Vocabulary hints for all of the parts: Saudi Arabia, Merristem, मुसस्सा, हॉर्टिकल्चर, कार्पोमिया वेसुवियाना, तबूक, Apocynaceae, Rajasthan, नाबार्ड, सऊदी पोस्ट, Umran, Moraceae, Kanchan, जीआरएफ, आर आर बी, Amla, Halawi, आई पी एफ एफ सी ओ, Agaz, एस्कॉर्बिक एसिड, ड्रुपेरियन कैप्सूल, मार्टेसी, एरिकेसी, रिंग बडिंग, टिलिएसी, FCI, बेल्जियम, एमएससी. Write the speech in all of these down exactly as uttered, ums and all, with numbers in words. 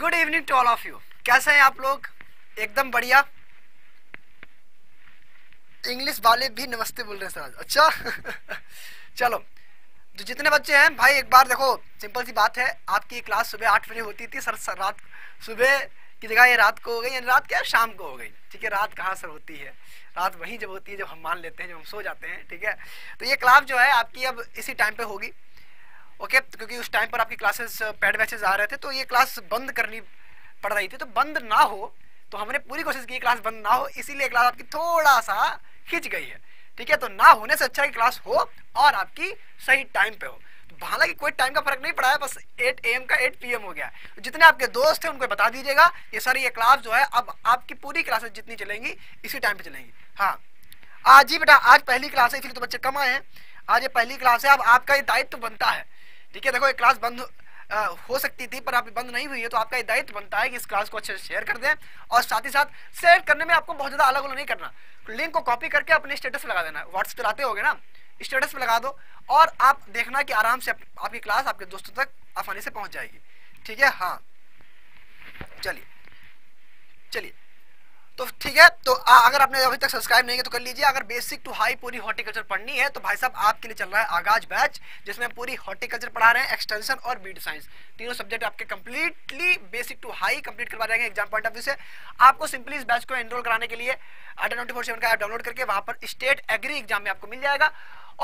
Good evening to all of you. कैसे हैं आप लोग? एकदम बढ़िया। इंग्लिश वाले भी नमस्ते बोल रहे हैं सर आज। अच्छा चलो, तो जितने बच्चे हैं भाई एक बार देखो, सिंपल सी बात है, आपकी क्लास सुबह आठ बजे होती थी सर, सर रात सुबह की जगह ये रात को हो गई, यानी रात क्या शाम को हो गई। ठीक है, रात कहाँ सर होती है, रात वहीं जब होती है जब हम मान लेते हैं, जब हम सो जाते हैं। ठीक है, तो ये क्लास जो है आपकी अब इसी टाइम पे होगी। ओके, तो क्योंकि उस टाइम पर आपकी क्लासेस पैड बैचेस आ रहे थे, तो ये क्लास बंद करनी पड़ रही थी। तो बंद ना हो, तो हमने पूरी कोशिश की क्लास बंद ना हो, इसीलिए क्लास आपकी थोड़ा सा खिंच गई है। ठीक है, तो ना होने से अच्छा कि क्लास हो और आपकी सही टाइम पे हो। हालांकि कोई टाइम का फर्क नहीं पड़ा है, बस आठ ए एम का आठ पी एम हो गया। जितने आपके दोस्त हैं उनको बता दीजिएगा ये सारी ये क्लास जो है अब आपकी पूरी क्लासेस जितनी चलेंगी इसी टाइम पे चलेंगी। हाँ, आज ही बेटा, आज पहली क्लास है, इसलिए तो बच्चे कम आए हैं। आज ये पहली क्लास है, अब आपका ये दायित्व तो बनता है। ठीक है, देखो ये क्लास बंद आ, हो सकती थी पर आप बंद नहीं हुई है, तो आपका ये दायित्व बनता है कि इस क्लास को अच्छे से शेयर कर दें। और साथ ही साथ शेयर करने में आपको बहुत ज़्यादा अलग अलग नहीं करना, लिंक को कॉपी करके अपने स्टेटस लगा देना। व्हाट्सएप चलाते होगे ना, स्टेटस में लगा दो, और आप देखना कि आराम से आप, आपकी क्लास आपके दोस्तों तक आसानी से पहुंच जाएगी। ठीक है, हाँ चलिए चलिए, तो ठीक है, तो आ, अगर आपने अभी तक सब्सक्राइब नहीं किया तो कर लीजिए। अगर बेसिक टू हाई पूरी हॉर्टिकल्चर पढ़नी है तो भाई साहब आपके लिए चल रहा है आगाज बैच, जिसमें हम पूरी हॉर्टिकल्चर पढ़ा रहे हैं, एक्सटेंशन और बीड साइंस, तीनों सब्जेक्ट आपके completely basic to high complete करवा जाएंगे एग्जाम पॉइंट ऑफ व्यू से। आपको सिंपली इस बैच को एनरोल कराने के लिए आटा ट्वेंटी फोर सेवन का ऐप डाउनलोड करके वहाँ पर स्टेट एग्री एग्जाम में आपको मिल जाएगा।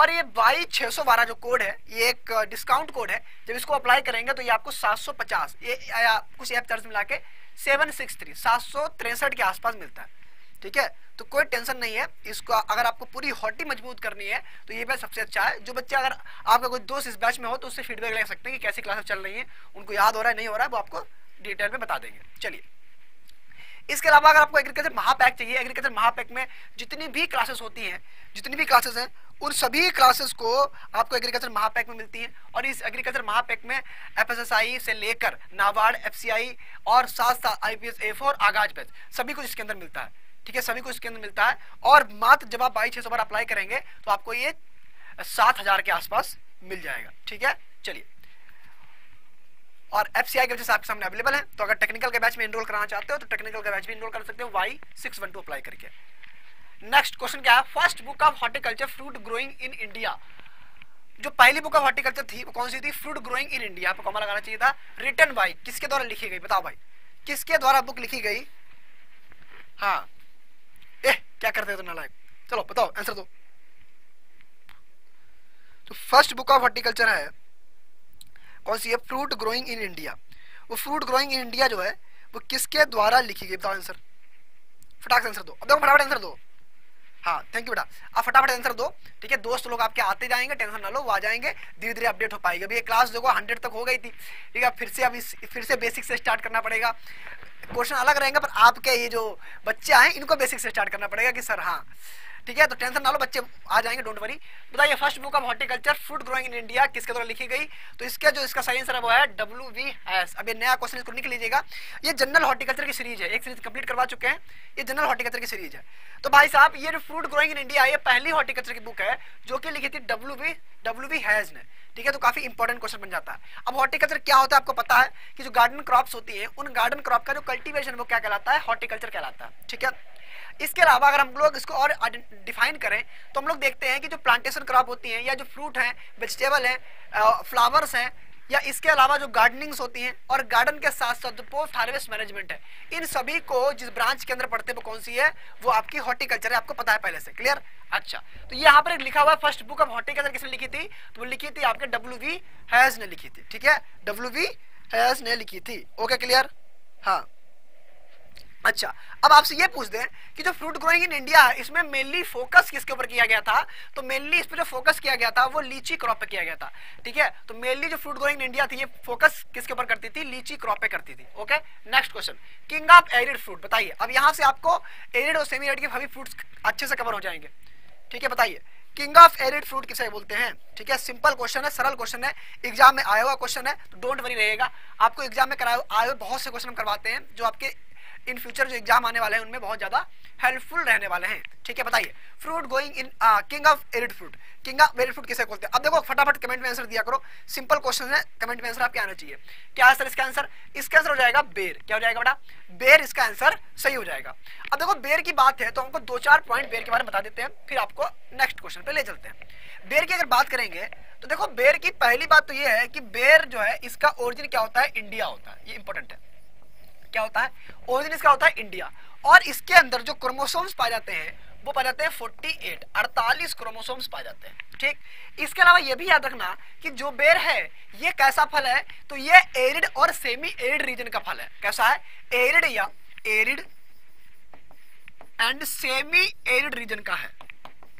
और ये वाई छः सौ बारह जो कोड है, ये एक डिस्काउंट कोड है, जब इसको अप्लाई करेंगे तो ये आपको सात सौ पचास, ये कुछ ऐप चार्ज मिला के सेवन सिक्स थ्री सात सौ तिरसठ के आसपास मिलता है। ठीक है, तो कोई टेंशन नहीं है इसको। अगर आपको पूरी हॉटी मजबूत करनी है तो ये बैच सबसे अच्छा है। जो बच्चे, अगर आपका कोई दोस्त इस बैच में हो तो उससे फीडबैक ले सकते हैं कि कैसी क्लासेस चल रही हैं, उनको याद हो रहा है नहीं हो रहा है, वो आपको डिटेल में बता देंगे। चलिए, इसके अलावा अगर आपको एग्रीकल्चर महापैक चाहिए, एग्रीकल्चर महापैक में जितनी भी क्लासेस होती हैं, जितनी भी क्लासेस हैं, उन सभी क्लासेस को आपको एग्रीकल्चर महापैक में मिलती है। और इस एग्रीकल्चर महापैक में एफ एस एस आई से लेकर नाबार्ड, एफ सी आई और साथ साथ आई पी एफ एफ सी ओ Aagaz batch सभी कुछ इसके अंदर मिलता है। ठीक है, सभी कुछ इसके अंदर मिलता है। और मात्र जब आप बाई छः सौ बार अप्लाई करेंगे तो आपको ये सात हज़ार के आसपास मिल जाएगा। ठीक है, चलिए, और एफ सी आई के बैच आपके सामने अवेलेबल है, तो अगर टेक्निकल के बैच में एनरोल कराना चाहते हो तो टेक्निकल के बैच में एनरोल कर सकते हो Y six one two apply करके। नेक्स्ट क्वेश्चन क्या है? First book of हॉर्टिकल्चर fruit growing in India. जो पहली बुक ऑफ हॉर्टिकल्चर थी वो कौन सी थी? फ्रूट ग्रोइंग इन इंडिया, आपको कॉमा लगाना चाहिए था। रिटन बाई, किसके द्वारा लिखी गई? बताओ भाई, किसके द्वारा बुक लिखी गई? हाँ, ए क्या करते हो तो नालायक, चलो बताओ आंसर दो। तो फर्स्ट बुक ऑफ हॉर्टिकल्चर है कौन सी है? Fruit growing in India. वो फ्रूट ग्रोइंग इन इंडिया जो है वो किसके द्वारा लिखी गई? बताओ आंसर, फटाक से आंसर दो, अब देखो फटाफट आंसर दो। हाँ, थैंक यू बेटा, आप फटाफट आंसर दो। ठीक है, दोस्त लोग आपके आते जाएंगे, टेंशन ना लो, वो आ जाएंगे, धीरे धीरे अपडेट हो पाएगी। अभी ये क्लास देखो हंड्रेड तक हो गई थी। ठीक है, फिर से अब इस फिर से बेसिक से स्टार्ट करना पड़ेगा। क्वेश्चन अलग रहेंगे पर आपके ये जो बच्चे आए इनको बेसिक से स्टार्ट करना पड़ेगा कि सर हाँ। ठीक है, तो टेंशन ना लो, बच्चे आ जाएंगे, डोंट वरी। बताइए, first book of हॉर्टिकल्चर fruit growing in India किसके द्वारा लिखी गई? तो इसका जो इसका सही आंसर है वो है डब्ल्यू वी हैज। अब ये नया क्वेश्चन इसको लिख लीजिएगा। ये जनरल हॉर्टिकल्चर की सीरीज है, एक सीरीज कंप्लीट करवा चुके हैं, ये जनरल हॉर्टिकल्चर की सीरीज है। तो भाई साहब ये जो फ्रूट ग्रोइंग इन इंडिया ये पहली हॉर्टिकल्चर की बुक है जो कि लिखी थी डब्ल्यू वी हैज ने। ठीक है, तो काफी इंपॉर्टेंट क्वेश्चन बन जाता है। अब हॉर्टिकल्चर क्या होता है आपको पता है कि जो गार्डन क्रॉप्स होती है उन गार्डन क्रॉप का जो कल्टीवेशन वो क्या कहलाता है? हॉर्टिकल्चर कहलाता है। ठीक है, इसके अलावा अगर हम लोग इसको और डिफाइन करें तो हम लोग देखते हैं कि जो प्लांटेशन क्रॉप होती हैं या जो फ्रूट हैं, वेजिटेबल हैं, फ्लावर्स हैं, या इसके अलावा जो गार्डनिंग्स होती हैं, और गार्डन के साथ साथ जो पोस्ट हार्वेस्ट मैनेजमेंट है, इन सभी को जिस ब्रांच के अंदर पढ़ते हैं वो कौन सी है? वो आपकी हॉर्टिकल्चर है, आपको पता है पहले से, क्लियर। अच्छा, तो यहाँ पर लिखा हुआ फर्स्ट बुक ऑफ हॉर्टिकल्चर किसने लिखी थी? तो वो लिखी थी आपके डब्ल्यू वी हैज ने लिखी थी। ठीक है, डब्ल्यू वी हैज ने लिखी थी। ओके क्लियर, हाँ। अच्छा, अब आपसे ये पूछ दें कि जो फ्रूट ग्रोइंग इन इंडिया है इसमें मेनली फोकस किसके ऊपर किया गया था? तो मेनली इस पर जो फोकस किया गया था वो लीची क्रॉप पे किया गया था। ठीक है, तो मेनली जो फ्रूट ग्रोइंग इन इंडिया थी ये फोकस किसके ऊपर करती थी? लीची क्रॉप पे करती थी। Okay, next question, king of arid fruit. बताइए, अब यहाँ से आपको एरिड और सेमी एरिड के सभी फ्रूट्स अच्छे से कवर हो जाएंगे। ठीक है, बताइए किंग ऑफ एरिड फ्रूट किसे बोलते हैं? ठीक है, सिंपल क्वेश्चन है, सरल क्वेश्चन है, एग्जाम में आया हुआ क्वेश्चन है, तो डोंट वरी रहेगा। आपको एग्जाम में कराए आए हुए बहुत से क्वेश्चन करवाते हैं जो आपके इन फ्यूचर जो एग्जाम आने वाले हैं उनमें बहुत ज्यादा हेल्पफुल रहने वाले हैं। ठीक है, बताइए fruit going in king of arid fruit, king of arid fruit किसे बोलते हैं? अब देखो फटाफट कमेंट में आंसर दिया करो, सिंपल क्वेश्चन है, कमेंट में आंसर आपके आना चाहिए। क्या है सर इसका आंसर? इसका आंसर हो जाएगा बेर। क्या हो जाएगा बेटा? बेर इसका आंसर सही हो जाएगा। अब देखो बेर की बात है तो हमको दो चार पॉइंट बेर के बारे में बता देते हैं, फिर आपको नेक्स्ट क्वेश्चन पे ले चलते हैं। बेर की अगर बात करेंगे तो देखो बेर की पहली बात तो ये है कि बेर जो है इसका ओरिजिन क्या होता है? इंडिया होता है, ये इंपॉर्टेंट है। क्या होता है? ओरिजिन इसका होता है इंडिया, और इसके अंदर जो क्रोमोसोम्स पाए जाते हैं वो पाए जाते हैं अड़तालीस, अड़तालीस क्रोमोसोम्स पाए जाते हैं। ठीक, इसके अलावा ये भी याद रखना कि जो बेर है ये कैसा फल है? तो ये एरिड और सेमी एरिड रीजन का फल है। कैसा है? एरिड या arid and semi arid region का है,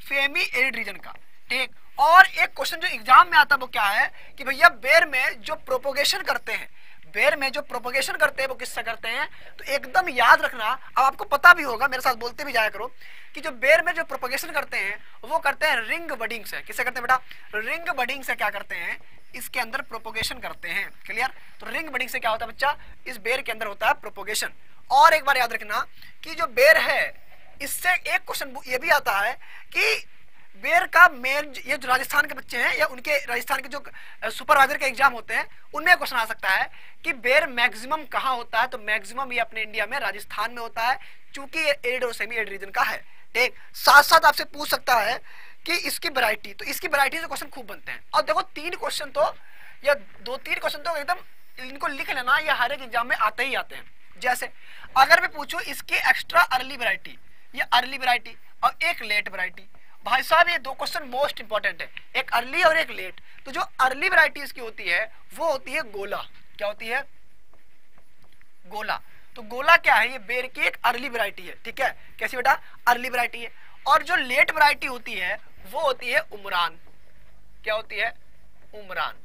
सेमी एरिड रीजन का। ठीक, और एक क्वेश्चन जो एग्जाम में आता है वो क्या है कि भैया बेर में जो प्रोपोगेशन करते हैं, बेर में जो प्रोपोगेशन करते हैं वो किससे करते हैं? तो एकदम याद रखना, अब आपको पता भी होगा, मेरे साथ बोलते भी जाया करो कि जो बेर में जो प्रोपोगेशन करते हैं वो करते हैं रिंग बडिंग से। किससे करते हैं बेटा? रिंग बडिंग से क्या करते हैं? इसके अंदर प्रोपोगेशन करते हैं। क्लियर? तो रिंग बडिंग से क्या होता है बच्चा? इस बेर के अंदर होता है प्रोपोगेशन। और एक बार याद रखना कि जो बेर है इससे एक क्वेश्चन ये भी आता है कि बेर का मेन, ये जो राजस्थान के बच्चे हैं या उनके राजस्थान के जो सुपरवाइजर के एग्जाम होते हैं उनमें क्वेश्चन आ सकता है कि बेर मैक्सिमम कहाँ होता है? तो मैक्सिमम ये अपने इंडिया में राजस्थान में होता है, चूंकि ये एरिड और सेमी एरिड रीजन का है। ठीक, साथ साथ आपसे पूछ सकता है कि इसकी वैरायटी, तो इसकी वैरायटी से क्वेश्चन खूब बनते हैं। और देखो तीन क्वेश्चन तो या दो तीन क्वेश्चन तो एकदम इनको लिख लेना, यह हर एक एग्जाम में आते ही आते हैं। जैसे अगर मैं पूछूँ इसकी एक्स्ट्रा अर्ली वैरायटी या अर्ली वैरायटी और एक लेट वैरायटी, भाई साहब ये दो क्वेश्चन मोस्ट इंपॉर्टेंट है, एक अर्ली और एक लेट। तो जो अर्ली वैरायटीज की होती है वो होती है गोला। क्या होती है? गोला। तो गोला क्या है? ये बेर की एक अर्ली वैरायटी है। ठीक है, कैसी बेटा? अर्ली वैरायटी है। और जो लेट वैरायटी होती है वो होती है उमरान। क्या होती है? उमरान।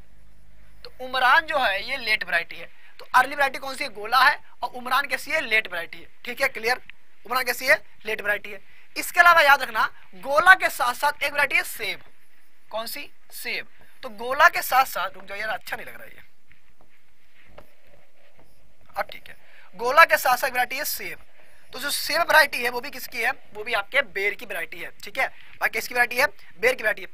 तो उमरान जो है ये लेट वैरायटी है। तो अर्ली वैरायटी कौन सी है? गोला है। और उमरान कैसी है? लेट वैरायटी है। ठीक है, क्लियर? उमरान कैसी है? लेट वैरायटी है। इसके अलावा याद रखना गोला के साथ साथ एक वैरायटी है सेब। कौन सी? सेब। तो गोला के साथ साथ, रुक जाओ यार अच्छा नहीं लग रहा है, अब ठीक है, गोला के साथ साथ वैरायटी है सेब। तो जो सेब वैरायटी है वो भी किसकी है? वो भी आपके बेर की वैरायटी है। ठीक है, बाकी किसकी वैरायटी है? बेर की वैरायटी है।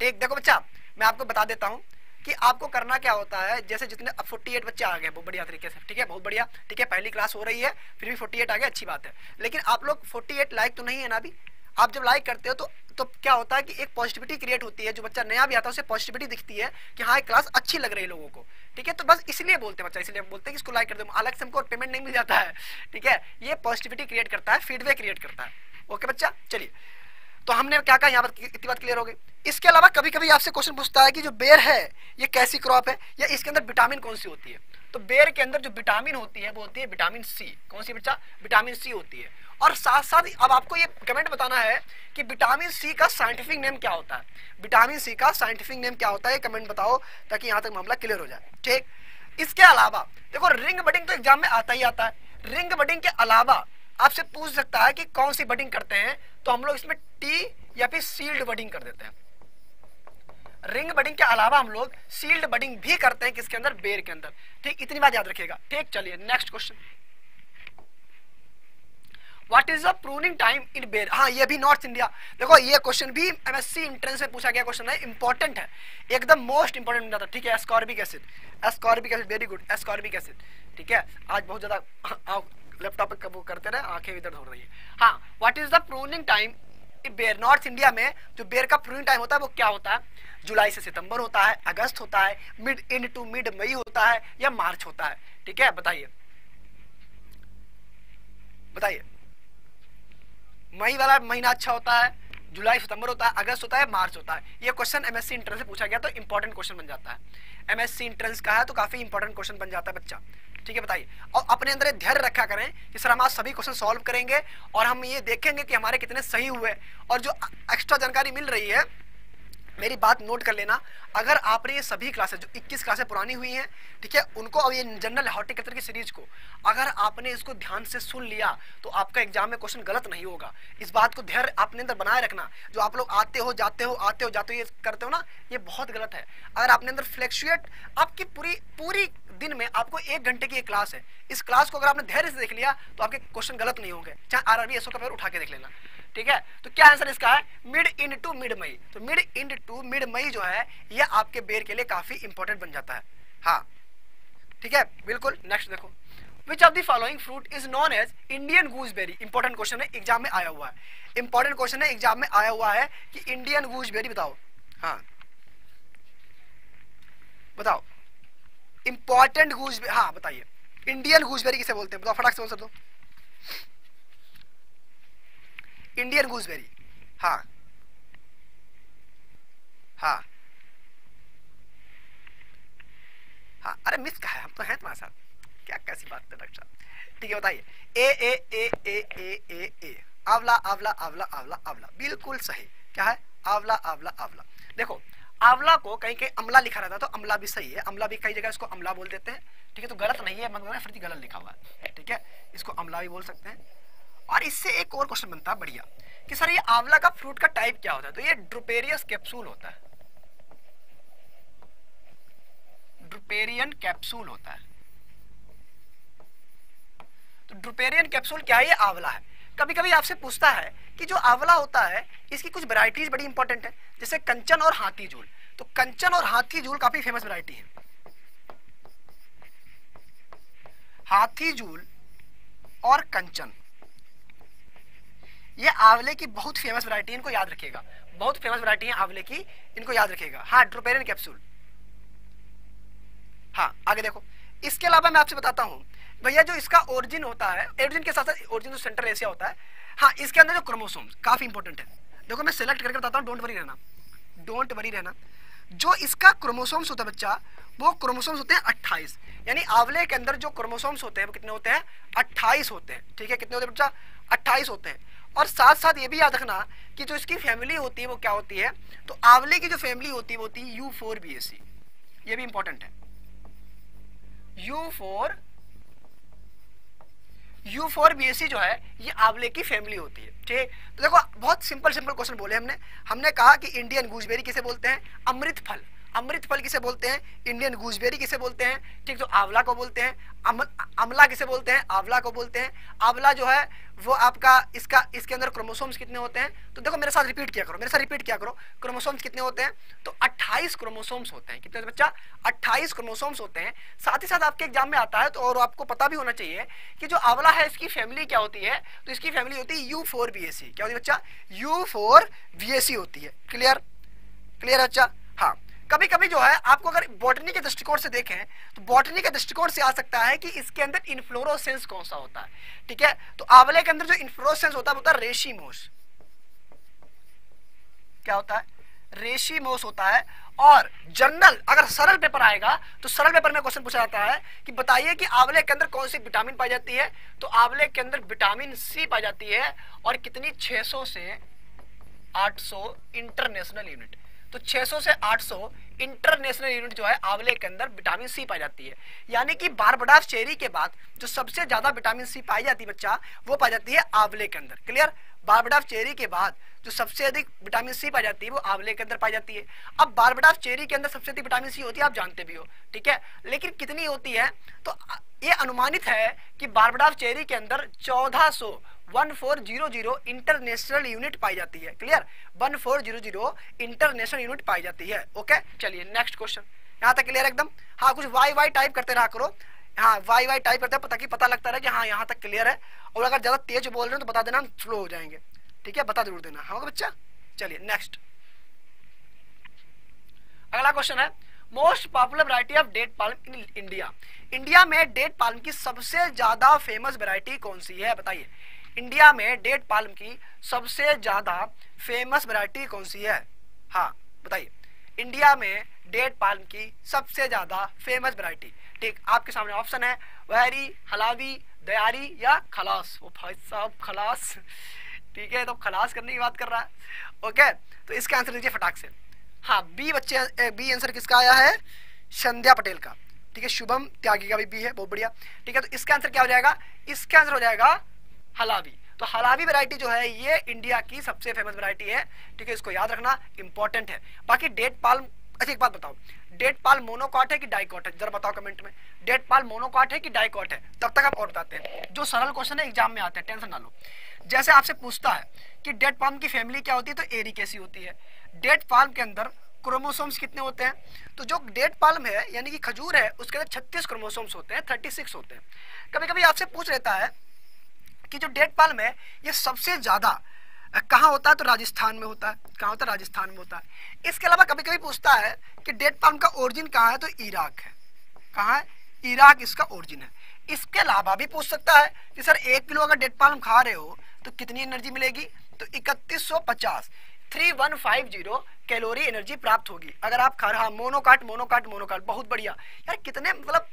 ठीक, देखो बच्चा मैं आपको बता देता हूं कि आपको करना क्या होता है। जैसे जितने अब अड़तालीस बच्चे आ गए, बहुत बढ़िया तरीके से, ठीक है, बहुत बढ़िया। ठीक है, पहली क्लास हो रही है फिर भी अड़तालीस आ गए, अच्छी बात है। लेकिन आप लोग अड़तालीस लाइक तो नहीं है ना अभी? आप जब लाइक करते हो तो तो क्या होता है कि एक पॉजिटिविटी क्रिएट होती है, जो बच्चा नया भी आता है उसे पॉजिटिविटी दिखती है कि हाँ एक क्लास अच्छी लग रही है लोगों को। ठीक है, तो बस इसलिए बोलते हैं बच्चा, इसलिए हम बोलते हैं कि इसको लाइक कर दो, अलग से हमको पेमेंट नहीं मिल जाता है। ठीक है, ये पॉजिटिविटी क्रिएट करता है, फीडबैक क्रिएट करता है। ओके बच्चा, चलिए तो हमने क्या कहा, यहाँ पर इतनी बात क्लियर हो गई। इसके अलावा कभी कभी आपसे क्वेश्चन पूछता है कि जो बेर है ये कैसी क्रॉप है या इसके अंदर विटामिन कौन सी होती है? तो बेर के अंदर जो विटामिन होती है वो होती है विटामिन सी। कौन सी बच्चा? विटामिन सी होती है। और साथ साथ अब आपको ये कमेंट बताना है कि विटामिन सी का साइंटिफिक नेम क्या होता है? विटामिन सी का साइंटिफिक नेम क्या होता है? कमेंट बताओ ताकि यहाँ तक मामला क्लियर हो जाए। ठीक, इसके अलावा देखो रिंग बडिंग तो एग्जाम में आता ही आता है। रिंग बडिंग के अलावा आपसे पूछ सकता है कि कौन सी बडिंग करते हैं, तो हम लोग इसमें टी या फिर सील्ड बडिंग कर देते हैं। रिंग बडिंग के अलावा हम लोग सील्ड बडिंग भी करते हैं, किसके अंदर? बेर के अंदर। ठीक, इतनी बात याद रखिएगा। ठीक, चलिए next question, what is the pruning time in ber? हाँ, ये भी नॉर्थ इंडिया। देखो ये क्वेश्चन भी एमएससी एंट्रेंस में पूछा गया क्वेश्चन है, इंपॉर्टेंट है, एकदम मोस्ट इंपॉर्टेंट था। ठीक है, एस्कॉर्बिक एसिड, एस्कॉर्बिक एसिड, very good, एस्कॉर्बिक एसिड। ठीक है, आज बहुत ज्यादा लैपटॉप पे वो करते रहे, आंखें इधर दौड़ रही है। हाँ, what is the pruning time ber? North India में जो बेर का प्रूनिंग टाइम होता है वो क्या होता है? जुलाई से सितंबर होता है, अगस्त होता है, मिड एंड टू मिड मई होता है, या मार्च होता है? ठीक है, बताइए बताइए। मई वाला महीना अच्छा होता है, जुलाई सितंबर होता है, अगस्त होता है, मार्च होता है। ये क्वेश्चन एमएससी इंट्रेंस से पूछा गया तो इंपॉर्टेंट क्वेश्चन बन जाता है। एमएससी इंट्रेंस का है तो काफी इंपॉर्टेंट क्वेश्चन बन जाता है बच्चा। ठीक है, बताइए। और अपने अंदर धैर्य रखा करें कि सर हम आज सभी क्वेश्चन सॉल्व करेंगे और हम ये देखेंगे कि हमारे कितने सही हुए, और जो एक्स्ट्रा जानकारी मिल रही है मेरी बात नोट कर लेना। अगर आपने ये सभी क्लासेस जो इक्कीस क्लासेस पुरानी हुई हैं, ठीक है, उनको और ये जनरल हॉर्टिकल्चर की सीरीज को अगर आपने इसको ध्यान से सुन लिया तो आपका एग्जाम में क्वेश्चन गलत नहीं होगा। इस बात को धैर्य अपने अंदर बनाए रखना। जो आप लोग आते हो जाते हो आते हो जाते हो ये करते हो ना, ये बहुत गलत है। अगर आपने अंदर फ्लैक्चुएट, आपकी पूरी पूरी दिन में आपको एक घंटे की एक क्लास है, इस क्लास को अगर आपने धैर्य से देख लिया तो आपके क्वेश्चन गलत नहीं होंगे। चाहे आर आर बी S O का पेपर उठा के देख लेना, ठीक है। तो क्या आंसर इसका है? मिड इन टू मिड मई। तो मिड इन टू मिड मई जो है ये आपके बेर के लिए काफी इंपॉर्टेंट बन जाता है, हाँ, ठीक है, बिल्कुल। नेक्स्ट देखो, which of the following fruit is known as Indian gooseberry. Important question है, एग्जाम में आया हुआ है। इंपॉर्टेंट क्वेश्चन है, एग्जाम में आया हुआ है कि इंडियन गूजबेरी बताओ, हाँ बताओ इंपॉर्टेंट गूजबेरी, हाँ बताइए इंडियन गूजबेरी किसे बोलते हैं, बताओ फटाक से बोल सकते हो। इंडियन गूजबेरी, हाँ हाँ हाँ, अरे मिस कहा है, हम तो हैं तुम्हारे साथ, क्या कैसी बात है डॉक्टर साहब, ठीक है बताइए। ए ए ए ए ए ए ए आंवला आंवला आंवला आंवला आंवला, बिल्कुल सही। क्या है? आंवला आंवला आंवला। देखो आंवला को कहीं कहीं अमला लिखा रहता है, तो अमला भी सही है। अमला भी कई जगह इसको अमला बोल देते हैं, ठीक है, तो गलत नहीं है, मतलब फिर गलत लिखा हुआ है, ठीक है, इसको अमला भी बोल सकते हैं। और इससे एक और क्वेश्चन बनता है बढ़िया कि सर ये आंवला का फ्रूट का टाइप क्या होता है, तो ये ड्रुपेरियस कैप्सूल होता है, ड्रुपेरियन कैप्सूल होता है। तो ड्रुपेरियन कैप्सूल क्या है? ये आंवला है। कभी कभी आपसे पूछता है कि जो आंवला होता है इसकी कुछ वैरायटीज बड़ी इंपॉर्टेंट है, जैसे कंचन और हाथी झूल। तो कंचन और हाथी झूल काफी फेमस वैरायटी है। हाथी झूल और कंचन ये आंवले की बहुत फेमस वैरायटी है, इनको याद रखिएगा, बहुत फेमस वैरायटी है आंवले की, इनको याद रखिएगा। हाँ, ड्रुपेरियन कैप्सूल। हाँ आगे देखो, इसके अलावा मैं आपसे बताता हूँ भैया जो इसका ओरिजिन होता है, ओरिजिन के साथ साथ ओरिजिन जो सेंट्रल एशिया होता है, हाँ इसके अंदर जो क्रोमोसोम काफी इंपॉर्टेंट है। देखो मैं सिलेक्ट करके बताता हूँ, डोंट वरी रहना, डोंट वरी रहना। जो इसका क्रोमोसोम्स होता है बच्चा, वो क्रोमोसोम्स होते हैं अट्ठाईस, यानी आंवले के अंदर जो क्रोमोसोम्स होते हैं वो कितने होते हैं? अट्ठाईस होते हैं, ठीक है, कितने होते हैं बच्चा? अट्ठाईस होते हैं। और साथ साथ ये भी याद रखना कि जो इसकी फैमिली होती है वो क्या होती है, तो आंवले की जो फैमिली होती है वो होती है यूफोरबिएसी, ये भी इंपॉर्टेंट है। यूफोर यूफोरबिएसी जो है ये आंवले की फैमिली होती है, ठीक। तो देखो बहुत सिंपल सिंपल क्वेश्चन बोले हमने हमने कहा कि इंडियन गूजबेरी किसे बोलते हैं? अमृत फल। अमृत फल किसे बोलते हैं? इंडियन गूजबेरी किसे बोलते हैं? ठीक, तो आंवला को बोलते हैं। आंवला किसे बोलते हैं? आंवला को बोलते हैं। आंवला जो है वो आपका इसका इसके अंदर क्रोमोसोम्स कितने होते हैं? तो देखो मेरे साथ रिपीट किया करो, मेरे साथ रिपीट किया करो, क्रोमोसोम्स कितने होते हैं? तो अट्ठाईस क्रोमोसोम्स होते हैं। कितने बच्चा? अट्ठाईस क्रोमोसोम्स होते हैं। साथ ही साथ आपके एग्जाम में आता है तो, और आपको पता भी होना चाहिए कि जो आंवला है इसकी फैमिली क्या होती है, तो इसकी फैमिली होती है यूफोरबिएसी। क्या होती है बच्चा? यूफोरबिएसी होती है। क्लियर? क्लियर बच्चा? हाँ, कभी कभी जो है आपको अगर बॉटनी के दृष्टिकोण से देखें तो बॉटनी के दृष्टिकोण से आ सकता है कि इसके अंदर इन्फ्लोरोसेंस कौन सा होता है, ठीक है। तो आंवले के अंदर जो इन्फ्लोरोसेंस होता है वो होता है रेशीमोस। क्या होता है? रेशीमोस होता है। और जनरल अगर सरल पेपर आएगा तो सरल पेपर में क्वेश्चन पूछा जाता है कि बताइए कि आंवले के अंदर कौन सी विटामिन पाई जाती है, तो आंवले के अंदर विटामिन सी पाई जाती है, और कितनी? छह सौ से आठ सौ इंटरनेशनल यूनिट। तो छह सौ से आठ सौ इंटरनेशनल यूनिट जो है आंवले के अंदर विटामिन सी पाई जाती है, यानी कि बारबाडोस चेरी के बाद जो सबसे ज्यादा विटामिन सी पाई जाती है बच्चा, वो पाई जाती है आंवले के अंदर। क्लियर? बारबाडोस चेरी के बाद जो सबसे अधिक विटामिन सी पाई जाती है वो आंवले के अंदर पाई जाती है। अब बारबाडोस चेरी के अंदर सबसे अधिक विटामिन सी होती है, आप जानते भी हो, ठीक है, लेकिन कितनी होती है? तो ये अनुमानित है कि बारबाडोस चेरी के अंदर चौदह सौ चौदह सौ इंटरनेशनल यूनिट पाई जाती है। क्लियर? चौदह सौ इंटरनेशनल यूनिट पाई जाती है। ओके, चलिए नेक्स्ट क्वेश्चन। यहाँ तक क्लियर एकदम? हाँ, कुछ वाई वाई टाइप करते रहा करो। हाँ, वाई वाई टाइप करते हैं ताकि पता लगता रहे कि हाँ यहाँ तक क्लियर है, और अगर ज्यादा तेज बोल रहे हो तो बता देना, हम स्लो हो जाएंगे, ठीक है, बता जरूर देना। हाँ बच्चा, चलिए नेक्स्ट। अगला क्वेश्चन है, most popular variety of date palm in India. India में डेट पाल्म की सबसे ज्यादा फेमस वैरायटी कौन सी है, बताइए। इंडिया में डेट पाल्म की सबसे ज्यादा फेमस वैरायटी कौन सी है? हाँ बताइए। इंडिया में डेट पाल्म की सबसे ज्यादा फेमस वैरायटी, ठीक, आपके सामने ऑप्शन है वहरी, हलावी, दयारी या खलास। वो भाई साहब खलास, ठीक है, तो खलास करने की बात कर रहा है। ओके, तो इसका आंसर दीजिए फटाक से। हाँ बी बच्चे, बी आंसर किसका आया है? संध्या पटेल का। ठीक है, शुभम त्यागी का भी बी है, बहुत बढ़िया। ठीक है, तो इसका आंसर क्या हो जाएगा? इसका आंसर हो जाएगा हलावी। तो हलावी वैरायटी जो है ये इंडिया की सबसे फेमस वैरायटी है। ठीक है, इसको याद रखना इंपॉर्टेंट है। बाकी डेट पाल, अच्छा एक बात बताओ, डेट पाल मोनोकॉट है कि डाइकॉट है? जरा बताओ कमेंट में, डेट पाल मोनोकॉट है कि डाइकॉट है? तब तक आप और बताते हैं, जो सरल क्वेश्चन है एग्जाम में आते हैं, टेंशन ना लो। जैसे आपसे पूछता है कि डेट पाल्म की फैमिली क्या होती है, तो एरिकेसी होती है। डेट पाल्म के अंदर क्रोमोसोम्स कितने होते हैं? तो जो डेट पाल्म है यानी कि खजूर है, उसके अंदर छत्तीस क्रोमोसोम्स होते हैं, छत्तीस होते हैं। कभी कभी आपसे पूछ लेता है कि जो डेट पाल्म है ये सबसे ज़्यादा कहाँ होता है, तो राजस्थान में होता है। कहाँ होता है? राजस्थान में होता है। इसके अलावा कभी कभी पूछता है कि डेट पाल्म का ओरिजिन कहाँ है, तो इराक है। कहाँ है? इराक इसका ओरिजिन है। इसके अलावा भी पूछ सकता है कि सर एक किलो अगर डेट पाल्म खा रहे हो तो कितनी एनर्जी मिलेगी, तो इकतीस सौ पचास, इकतीस सौ पचास कैलोरी एनर्जी प्राप्त होगी अगर आप खा रहे हो। मोनोकाट मोनोकाट मोनोकाट, बहुत बढ़िया यार, कितने मतलब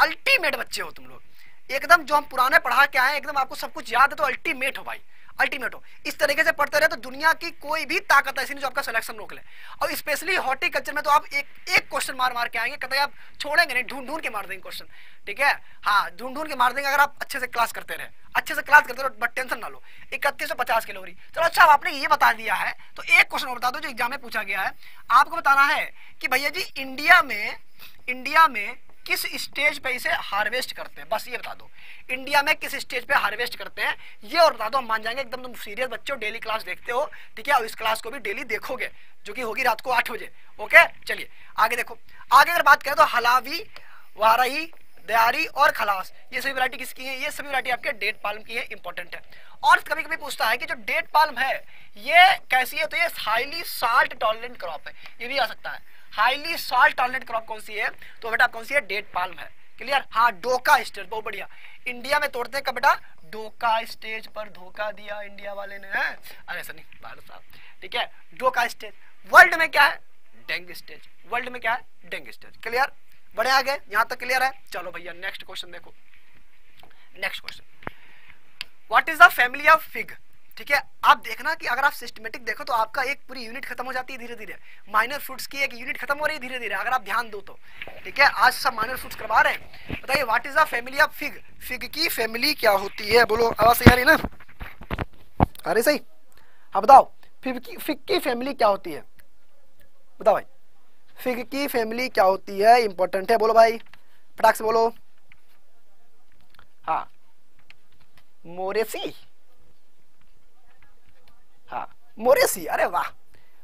अल्टीमेट बच्चे हो तुम लोग एकदम। जो हम पुराने पढ़ा के आए एकदम आपको सब कुछ याद है, तो अल्टीमेट हो भाई, अल्टीमेट हो। इस तरीके से पढ़ते रहे तो दुनिया की कोई भी ताकत ऐसी नहीं जो आपका सिलेक्शन रोक ले। और स्पेशली हॉर्टिकल्चर में तो आप एक एक क्वेश्चन मार मार के आएंगे, कतई आप छोड़ेंगे नहीं, ढूंढ ढूंढ के मार देंगे क्वेश्चन। ठीक है, हाँ ढूंढ ढूंढ के मार देंगे अगर आप अच्छे से क्लास करते रहे, अच्छे से क्लास करते रहो, बट टेंशन ना लो। इकतीस सौ पचास कैलोरी, चलो अच्छा आपने ये बता दिया है, तो एक क्वेश्चन और बता दो जो एग्जाम में पूछा गया है। आपको बताना है कि भैया जी इंडिया में, इंडिया में किस स्टेज पे इसे हार्वेस्ट करते हैं, बस ये बता दो। इंडिया में किस स्टेज पे हार्वेस्ट करते हैं ये और बता दो, हम मान जाएंगे एकदम। तुम सीरियस बच्चे हो, डेली क्लास देखते हो, ठीक है, और इस क्लास को भी डेली देखोगे जो कि होगी रात को आठ बजे। ओके, चलिए आगे देखो। आगे अगर बात करें तो हलावी, वाराही, दयारी और खलास, ये सभी वैरायटी किसकी है? ये सभी वैरायटी आपके डेट पाल्म की है, इंपॉर्टेंट है। और कभी कभी पूछता है कि जो डेट पाल्म है ये कैसी है, तो ये हाईली साल्ट टॉलरेंट क्रॉप है, ये भी आ सकता है। हाईली साल्ट टॉलरेंट क्रॉप कौन सी है, तो बेटा कौन सी है? डेट पाल्म है। क्लियर? हाँ, डोका स्टेज, बहुत बढ़िया। इंडिया में तोड़ते हैं कब बेटा? डोका स्टेज पर। धोखा दिया इंडिया वाले ने, है? अरे सनी भारत साहब, ठीक है, डोका स्टेज। वर्ल्ड में क्या है? डेंग स्टेज। वर्ल्ड में क्या है? डेंग स्टेज। क्लियर? बड़े आ गए यहाँ तक? क्लियर है? चलो भैया नेक्स्ट क्वेश्चन देखो। Next question, what is the family of fig? ठीक है, आप देखना कि अगर आप सिस्टमेटिक देखो तो आपका एक पूरी यूनिट खत्म हो जाती है धीरे धीरे। माइनर फ्रूट्स की एक यूनिट खत्म हो रही है धीरे धीरे, अगर आप ध्यान दो तो। ठीक है, आज सब माइनर फ्रूट्स करवा रहे हैं। बताइए what is the family of fig? Fig की फैमिली क्या होती है? बोलो, आवाज सही आ रही ना? अरे सही, हाँ बताओ फिग की, फिग की फैमिली क्या होती है? बताओ भाई फिग की फैमिली क्या होती है? इंपॉर्टेंट है, बोलो भाई फटाक से बोलो। हाँ मोरेसी, हाँ मोरेसी, अरे वाह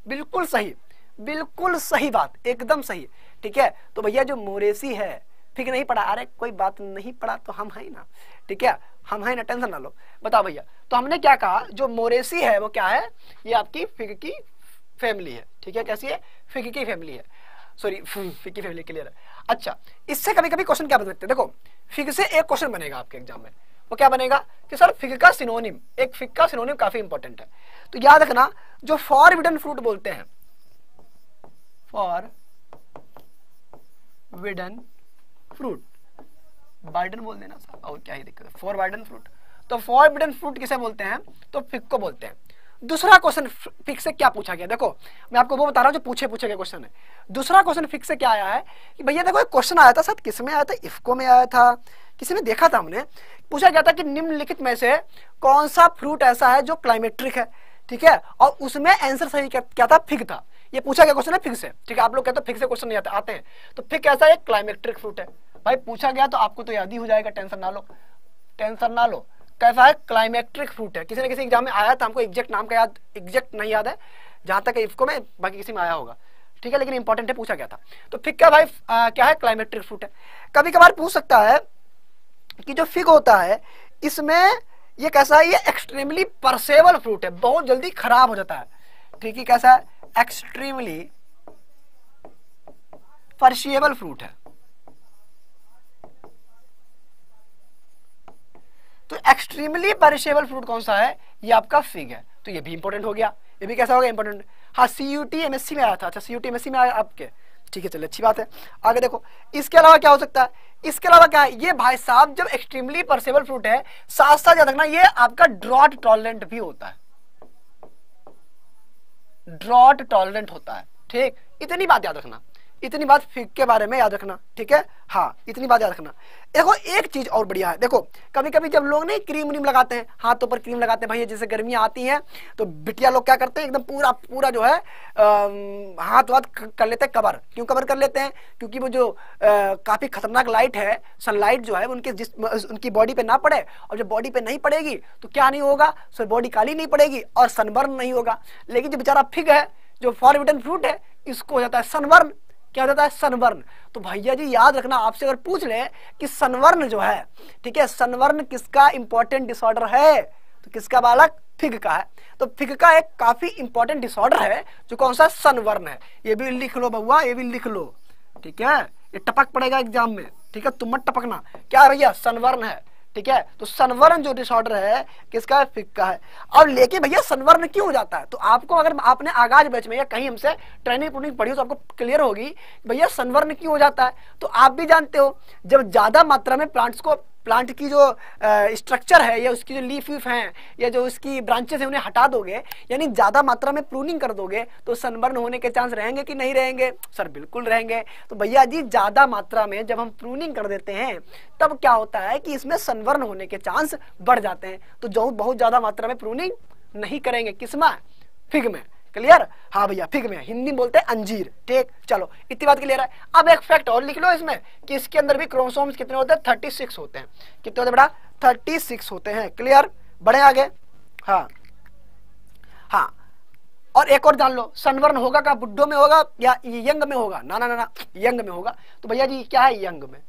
बिल्कुल सही, बिल्कुल सही बात, एकदम सही। ठीक है, तो भैया जो मोरेसी है फिग नहीं पढ़ा, अरे कोई बात नहीं पढ़ा तो हम है ना, ठीक है, हम है ना, टेंशन ना लो। बताओ भैया, तो हमने क्या कहा, जो मोरेसी है वो क्या है? ये आपकी फिग की फैमिली है। ठीक है, कैसी है? फिग की फैमिली है, सॉरी फिग की फैमिली। क्लियर है? अच्छा, इससे कभी कभी क्वेश्चन क्या बन सकते हैं? देखो फिग से एक क्वेश्चन बनेगा आपके एग्जाम में, वो क्या बनेगा कि सर फिग का सिनोनिम, एक फिग का सिनोनिम काफी इंपॉर्टेंट है। तो याद रखना जो फॉरविडन फ्रूट बोलते हैं, फॉरविडन फ्रूट, बाइडन बोल देना साहब, और क्या ही दिक्कत है, फॉरविडन फ्रूट। तो फॉरविडन फ्रूट किसे बोलते हैं? तो फिग को बोलते हैं। दूसरा क्वेश्चन फिग से क्या पूछा गया? देखो मैं आपको वो बता रहा हूँ जो पूछे पूछे गए क्वेश्चन है। दूसरा क्वेश्चन फिग से क्या आया है कि भैया देखो एक क्वेश्चन आया था, साथ किस में आया था? इफ्को में आया था, किसी में देखा था हमने। पूछा गया था कि निम्नलिखित में से कौन सा फ्रूट ऐसा है जो क्लाइमेट्रिक है? ठीक है, और उसमें आंसर सही क्या था? फिग था। ये पूछा गया क्वेश्चन है फिग से। ठीक है, आप लोग कहते हो फिग से क्वेश्चन नहीं आता, आते हैं। तो फिग कैसा है? क्लाइमेट्रिक फ्रूट है भाई, पूछा गया तो आपको तो याद ही हो जाएगा, टेंशन ना लो, टेंशन ना लो। कैसा है? क्लाइमेट्रिक फ्रूट है। किसी ना किसी एग्जाम में आया था, हमको एग्जैक्ट नाम का याद, एग्जैक्ट नहीं याद है जहाँ तक इफ्को में, बाकी किसी में आया होगा। ठीक है, लेकिन इंपॉर्टेंट है, पूछा गया था। तो फिग का भाई आ, क्या है? क्लाइमेट्रिक फ्रूट है। कभी कभार पूछ सकता है कि जो फिग होता है इसमें ये कैसा है? ये एक्सट्रीमली परसेबल फ्रूट है, बहुत जल्दी खराब हो जाता है। ठीक है, कैसा है? एक्सट्रीमली परसिएबल फ्रूट है। तो एक्सट्रीमली परसिएबल फ्रूट कौन सा है? ये आपका फिग है। तो ये भी इंपॉर्टेंट हो गया, ये भी कैसा हो गया? इंपॉर्टेंट। हाँ सीयूटी एमएससी में आया था। अच्छा सीयूटी एमएससी में आया आपके, ठीक है, चलिए अच्छी बात है। आगे देखो, इसके अलावा क्या हो सकता है? इसके अलावा क्या है? ये भाई साहब जब एक्सट्रीमली परसेबल फ्रूट है, साथ साथ याद रखना ये आपका ड्रॉट टॉलरेंट भी होता है, ड्रॉट टॉलरेंट होता है। ठीक, इतनी बात याद रखना, इतनी बात फिक के बारे में याद रखना, ठीक है। हाँ, इतनी बात याद रखना। देखो एक चीज और बढ़िया है, देखो कभी कभी जब लोग नहीं क्रीम व्रीम लगाते हैं, हाथों पर क्रीम लगाते हैं भाई, जैसे गर्मियां आती हैं तो बिटिया लोग क्या करते हैं, एकदम पूरा पूरा जो है हाथ वाथ कर लेते हैं कवर। क्यों कवर कर लेते हैं? क्योंकि वो जो आ, काफी खतरनाक लाइट है, सनलाइट जो है उनके जिस्म उनकी बॉडी पे ना पड़े, और जब बॉडी पे नहीं पड़ेगी तो क्या नहीं होगा, सो बॉडी काली नहीं पड़ेगी और सनबर्न नहीं होगा। लेकिन जो बेचारा फिग है, जो फॉरबिडन फ्रूट है, इसको हो जाता है सनबर्न। क्या होता है? सनवर्न। तो भैया जी याद रखना, आपसे अगर पूछ ले कि सनवर्न जो है, ठीक है, सनवर्न किसका इंपॉर्टेंट डिसऑर्डर है, तो किसका बालक? फिग का है। तो फिग का एक काफी इंपॉर्टेंट डिसऑर्डर है, जो कौन सा? सनवर्न है। ये भी लिख लो बउआ, ये भी लिख लो, ठीक है, ये टपक पड़ेगा एग्जाम में, ठीक है, तुम मत टपकना। क्या भैया? सनवर्न है, ठीक है। तो सनवर्न जो डिसऑर्डर है किसका है? फिग का है। अब लेके भैया सनवर्न क्यों हो जाता है, तो आपको अगर आपने आगाज बैच में या कहीं हमसे ट्रेनिंग ट्रेनिंग पढ़ी हो तो आपको क्लियर होगी भैया सनवर्न क्यों हो जाता है। तो आप भी जानते हो, जब ज्यादा मात्रा में प्लांट्स को, प्लांट की जो स्ट्रक्चर है या उसकी जो लीफ वीफ हैं या जो उसकी ब्रांचेस हैं उन्हें हटा दोगे, यानी ज़्यादा मात्रा में प्रूनिंग कर दोगे, तो सनबर्न होने के चांस रहेंगे कि नहीं रहेंगे? सर बिल्कुल रहेंगे। तो भैया जी ज़्यादा मात्रा में जब हम प्रूनिंग कर देते हैं तब क्या होता है कि इसमें सनबर्न होने के चांस बढ़ जाते हैं। तो जो बहुत ज़्यादा मात्रा में प्रूनिंग नहीं करेंगे, किसमें? फिग में। क्लियर? हाँ भैया, फिग में हिंदी में बोलते हैं अंजीर। ठीक, चलो इतनी बात क्लियर है। अब एक फैक्ट और लिख लो इसमें कि इसके अंदर भी क्रोमोसोम्स कितने होते हैं? छत्तीस होते हैं। कितने होते हैं बेटा? छत्तीस होते हैं। क्लियर? बढ़े आगे। हाँ हाँ, और एक और जान लो, सनवर्न होगा का बुड्ढों में होगा या यंग में होगा? ना ना ना ना, यंग में होगा। तो भैया जी क्या है? यंग में।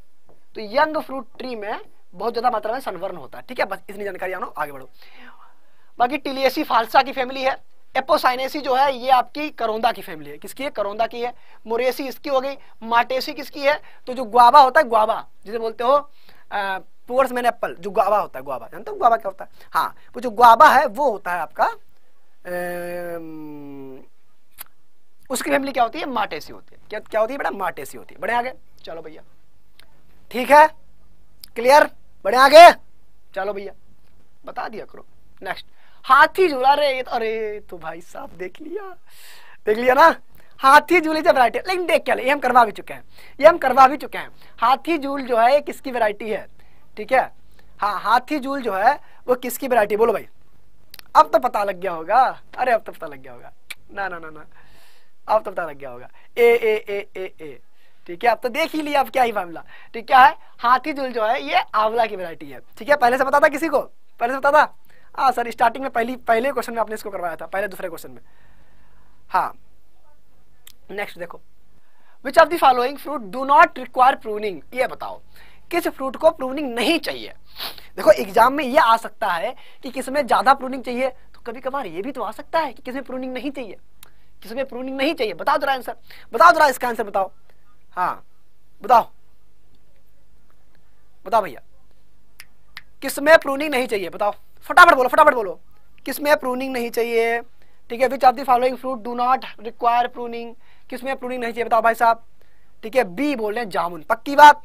तो यंग फ्रूट ट्री में बहुत ज्यादा मात्रा में सनवर्न होता है। ठीक है, बस इतनी जानकारी जानो, आगे बढ़ो। बाकी टिलिएसी फालसा की फैमिली है। एपोसाइनेसी जो है ये आपकी करौंदा की फैमिली है। किसकी है? करौंदा की है। मोरेसी इसकी हो गई। मार्टेसी किसकी है? तो जो ग्वावा होता है, ग्वावा जिसे बोलते हो पोर्स मैन एप्पल, जो ग्वावा होता है, ग्वावा जानते हो ग्वावा क्या होता है? हाँ, वो जो ग्वावा है वो होता है आपका ए, उसकी फैमिली क्या होती है? मार्टेसी होती है। क्या क्या होती है बेटा? मार्टेसी होती है। बढ़े आगे, चलो भैया, ठीक है, क्लियर, बढ़े आगे, चलो भैया, बता दिया करो। नेक्स्ट, हाथी झूला। रे अरे तो भाई साहब देख लिया, देख लिया ना, हाथी झूल जब वैरायटी, लेकिन देख क्या ले, ये हम करवा भी चुके हैं, ये हम करवा भी चुके हैं। हाथी झूल जो है किसकी वैरायटी है? ठीक है, हाँ, हाथी झूल जो है वो किसकी वैरायटी? बोलो भाई, अब तो पता लग गया होगा। अरे अब तो पता लग गया होगा, ना ना ना ना, अब तो पता लग गया होगा। ए ए ए ए ए ठीक है, आप तो देख ही लिया, अब क्या ही मामला। ठीक है, हाथी झूल जो है ये आंवला की वैरायटी है। ठीक है, पहले से पता था किसी को? पहले से पता था? हाँ सर, स्टार्टिंग में पहली पहले क्वेश्चन में आपने इसको करवाया था, पहले दूसरे क्वेश्चन में। हाँ, नेक्स्ट देखो, which of the following fruit do not require pruning? ये बताओ, किस फ्रूट को प्रूनिंग नहीं चाहिए? देखो एग्जाम में ये आ सकता है कि किसमें ज्यादा प्रूनिंग चाहिए, तो कभी कभार ये भी तो आ सकता है कि किसमें प्रूनिंग नहीं चाहिए, किसमें प्रूनिंग नहीं चाहिए। बताओ जरा आंसर, बताओ जरा इसका आंसर बताओ। हाँ बताओ, बताओ भैया, किसमें प्रूनिंग नहीं चाहिए? बताओ फटाफट बोलो, फटाफट बोलो, किसमें प्रूनिंग नहीं चाहिए? ठीक है, which of the following fruit do not require pruning? किसमें प्रूनिंग नहीं चाहिए? बताओ भाई साहब। ठीक है, बी बोल रहे हैं जामुन। पक्की बात,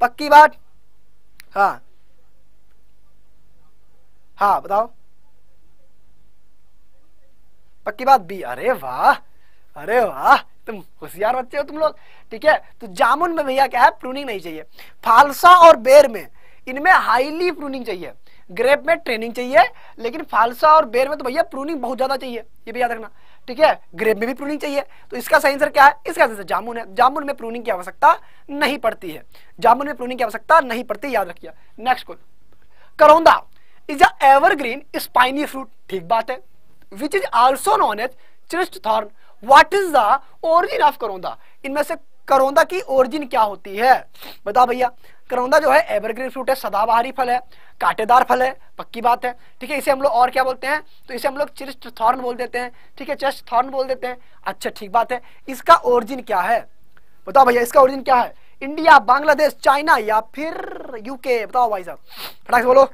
पक्की बात। हाँ हाँ बताओ, पक्की बात बी। अरे वाह, अरे वाह, तुम होशियार बच्चे हो तुम लोग। ठीक है, तो जामुन में भैया क्या है? प्रूनिंग नहीं चाहिए। फालसा और बेर में, इनमें हाईली प्रूनिंग चाहिए। ग्रेप में ट्रेनिंग चाहिए, लेकिन फालसा और बेर में तो भैया प्रूनिंग बहुत ज्यादा चाहिए, ये भी याद रखना। ठीक है, ग्रेप में भी प्रूनिंग चाहिए। तो इसका सही आंसर क्या है? इसका आंसर जामुन है। जामुन में प्रूनिंग की आवश्यकता नहीं पड़ती है, जामुन में प्रूनिंग की आवश्यकता नहीं पड़ती, याद रखिए। नेक्स्ट क्वेश्चन, करौंदा is a evergreen spiny fruit. ठीक बात है, which is also known as chest thorn. What is the origin of करौंदा? इनमें से करौंदा की ओरिजिन क्या होती है? बताओ भैया। करौंदा जो है एवरग्रीन फ्रूट है, सदाबहारी फल है, कांटेदार फल है, पक्की बात है। ठीक है, इसे हम लोग और क्या बोलते हैं? तो इसे हम लोग चेस्ट थॉर्न बोल देते हैं। ठीक है, चेस्ट थॉर्न बोल देते हैं। अच्छा, ठीक बात है, इसका ओरिजिन क्या है? बताओ भैया, इसका ओरिजिन क्या है? इंडिया, बांग्लादेश, चाइना या फिर यूके? बताओ भाई साहब, फटाक से बोलो,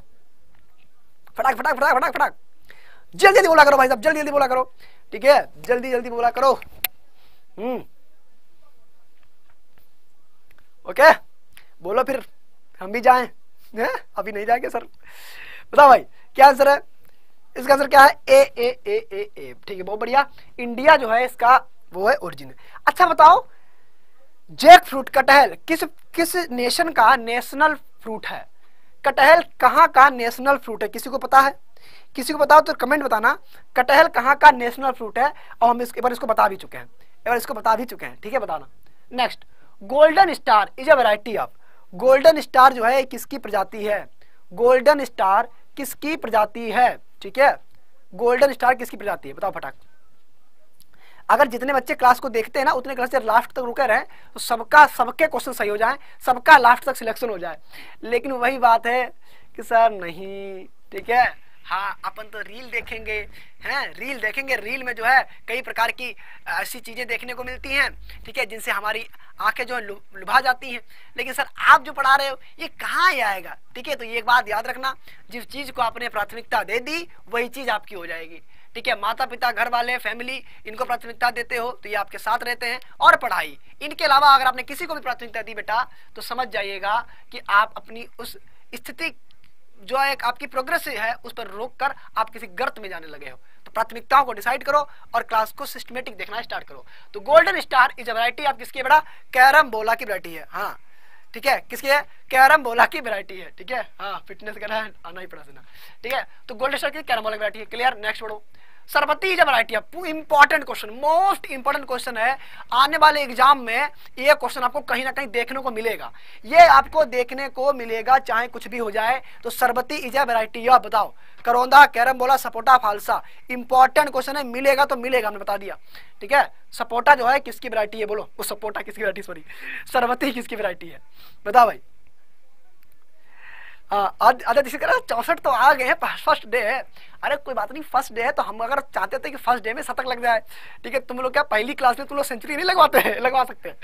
फटाक फटाक फटाक फटाक फटाक, जल्दी जल्दी बोला करो भाई साहब, जल्दी जल्दी बोला करो। ठीक है, जल्दी जल्दी बोला करो। हम्म, ओके, बोलो फिर हम भी जाएं। है? अभी नहीं जाएंगे सर। बताओ भाई क्या आंसर है? इसका आंसर क्या है? ए ए ए ए ए ठीक है, बहुत बढ़िया। इंडिया जो है इसका वो है ओरिजिन। अच्छा बताओ जैक फ्रूट कटहल किस किस नेशन का नेशनल फ्रूट है? कटहल कहाँ का नेशनल फ्रूट है? किसी को पता है? किसी को बताओ तो कमेंट बताना, कटहल कहाँ का नेशनल फ्रूट है। और हम इसके बार इसको बता भी चुके हैं, एक बार इसको बता भी चुके हैं, ठीक है बताना। Next, golden star is a variety of, golden star जो है किसकी प्रजाति है? गोल्डन स्टार किसकी प्रजाति है? ठीक है, गोल्डन स्टार किसकी प्रजाति है बताओ फटाक। अगर जितने बच्चे क्लास को देखते हैं ना उतने क्लास से लास्ट तक रुके रहें तो सबका सबके क्वेश्चन सही हो जाए, सबका लास्ट तक सिलेक्शन हो जाए। लेकिन वही बात है कि सर नहीं, ठीक है हाँ अपन तो रील देखेंगे हैं, रील देखेंगे, रील में जो है कई प्रकार की ऐसी चीज़ें देखने को मिलती हैं, ठीक है, जिनसे हमारी आंखें जो है लुभा जाती हैं। लेकिन सर आप जो पढ़ा रहे हो ये कहाँ आएगा? ठीक है, तो ये एक बात याद रखना, जिस चीज़ को आपने प्राथमिकता दे दी वही चीज़ आपकी हो जाएगी। ठीक है, माता पिता, घर वाले, फैमिली, इनको प्राथमिकता देते हो तो ये आपके साथ रहते हैं, और पढ़ाई। इनके अलावा अगर आपने किसी को भी प्राथमिकता दी बेटा तो समझ जाइएगा कि आप अपनी उस स्थिति जो एक आपकी प्रोग्रेस है उस पर रोक कर आप किसी गर्त में जाने लगे हो। तो प्राथमिकताओं को डिसाइड करो और क्लास को सिस्टमेटिक देखना स्टार्ट करो। तो गोल्डन स्टार इज वैरायटी आप किसकी बेटा? कैरम बोला की वैरायटी है। हाँ ठीक है, किसकी है? कैरम बोला की वैरायटी है। ठीक है, हाँ फिटनेस करना है आना ही पड़ा सीना। ठीक है, तो गोल्डन स्टार की कैरम बोला की वैरायटी है, क्लियर। नेक्स्ट बढ़ो, Sarbati is variety of, important question, most important question है, आने वाले एग्जाम में ये क्वेश्चन आपको कहीं ना कहीं देखने को मिलेगा, ये आपको देखने को मिलेगा चाहे कुछ भी हो जाए। तो सरबती इज वैरायटी ऑफ बताओ, करौंदा, कैरमबोला, सपोटा, फालसा, इंपॉर्टेंट क्वेश्चन है, मिलेगा तो मिलेगा, हमने बता दिया। ठीक है, सपोटा जो है किसकी वैरायटी है बोलो, वो सपोटा किसकी वैरायटी, सॉरी सरबती किसकी वैरायटी है बताओ भाई। अरे इसी तरह चौसठ तो आ गए हैं, फर्स्ट डे है, अरे कोई बात नहीं फर्स्ट डे है, तो हम अगर चाहते थे कि फर्स्ट डे में शतक लग जाए। ठीक है, तुम लोग क्या पहली क्लास में तुम लोग सेंचुरी नहीं लगवाते हैं, लगवा सकते हैं।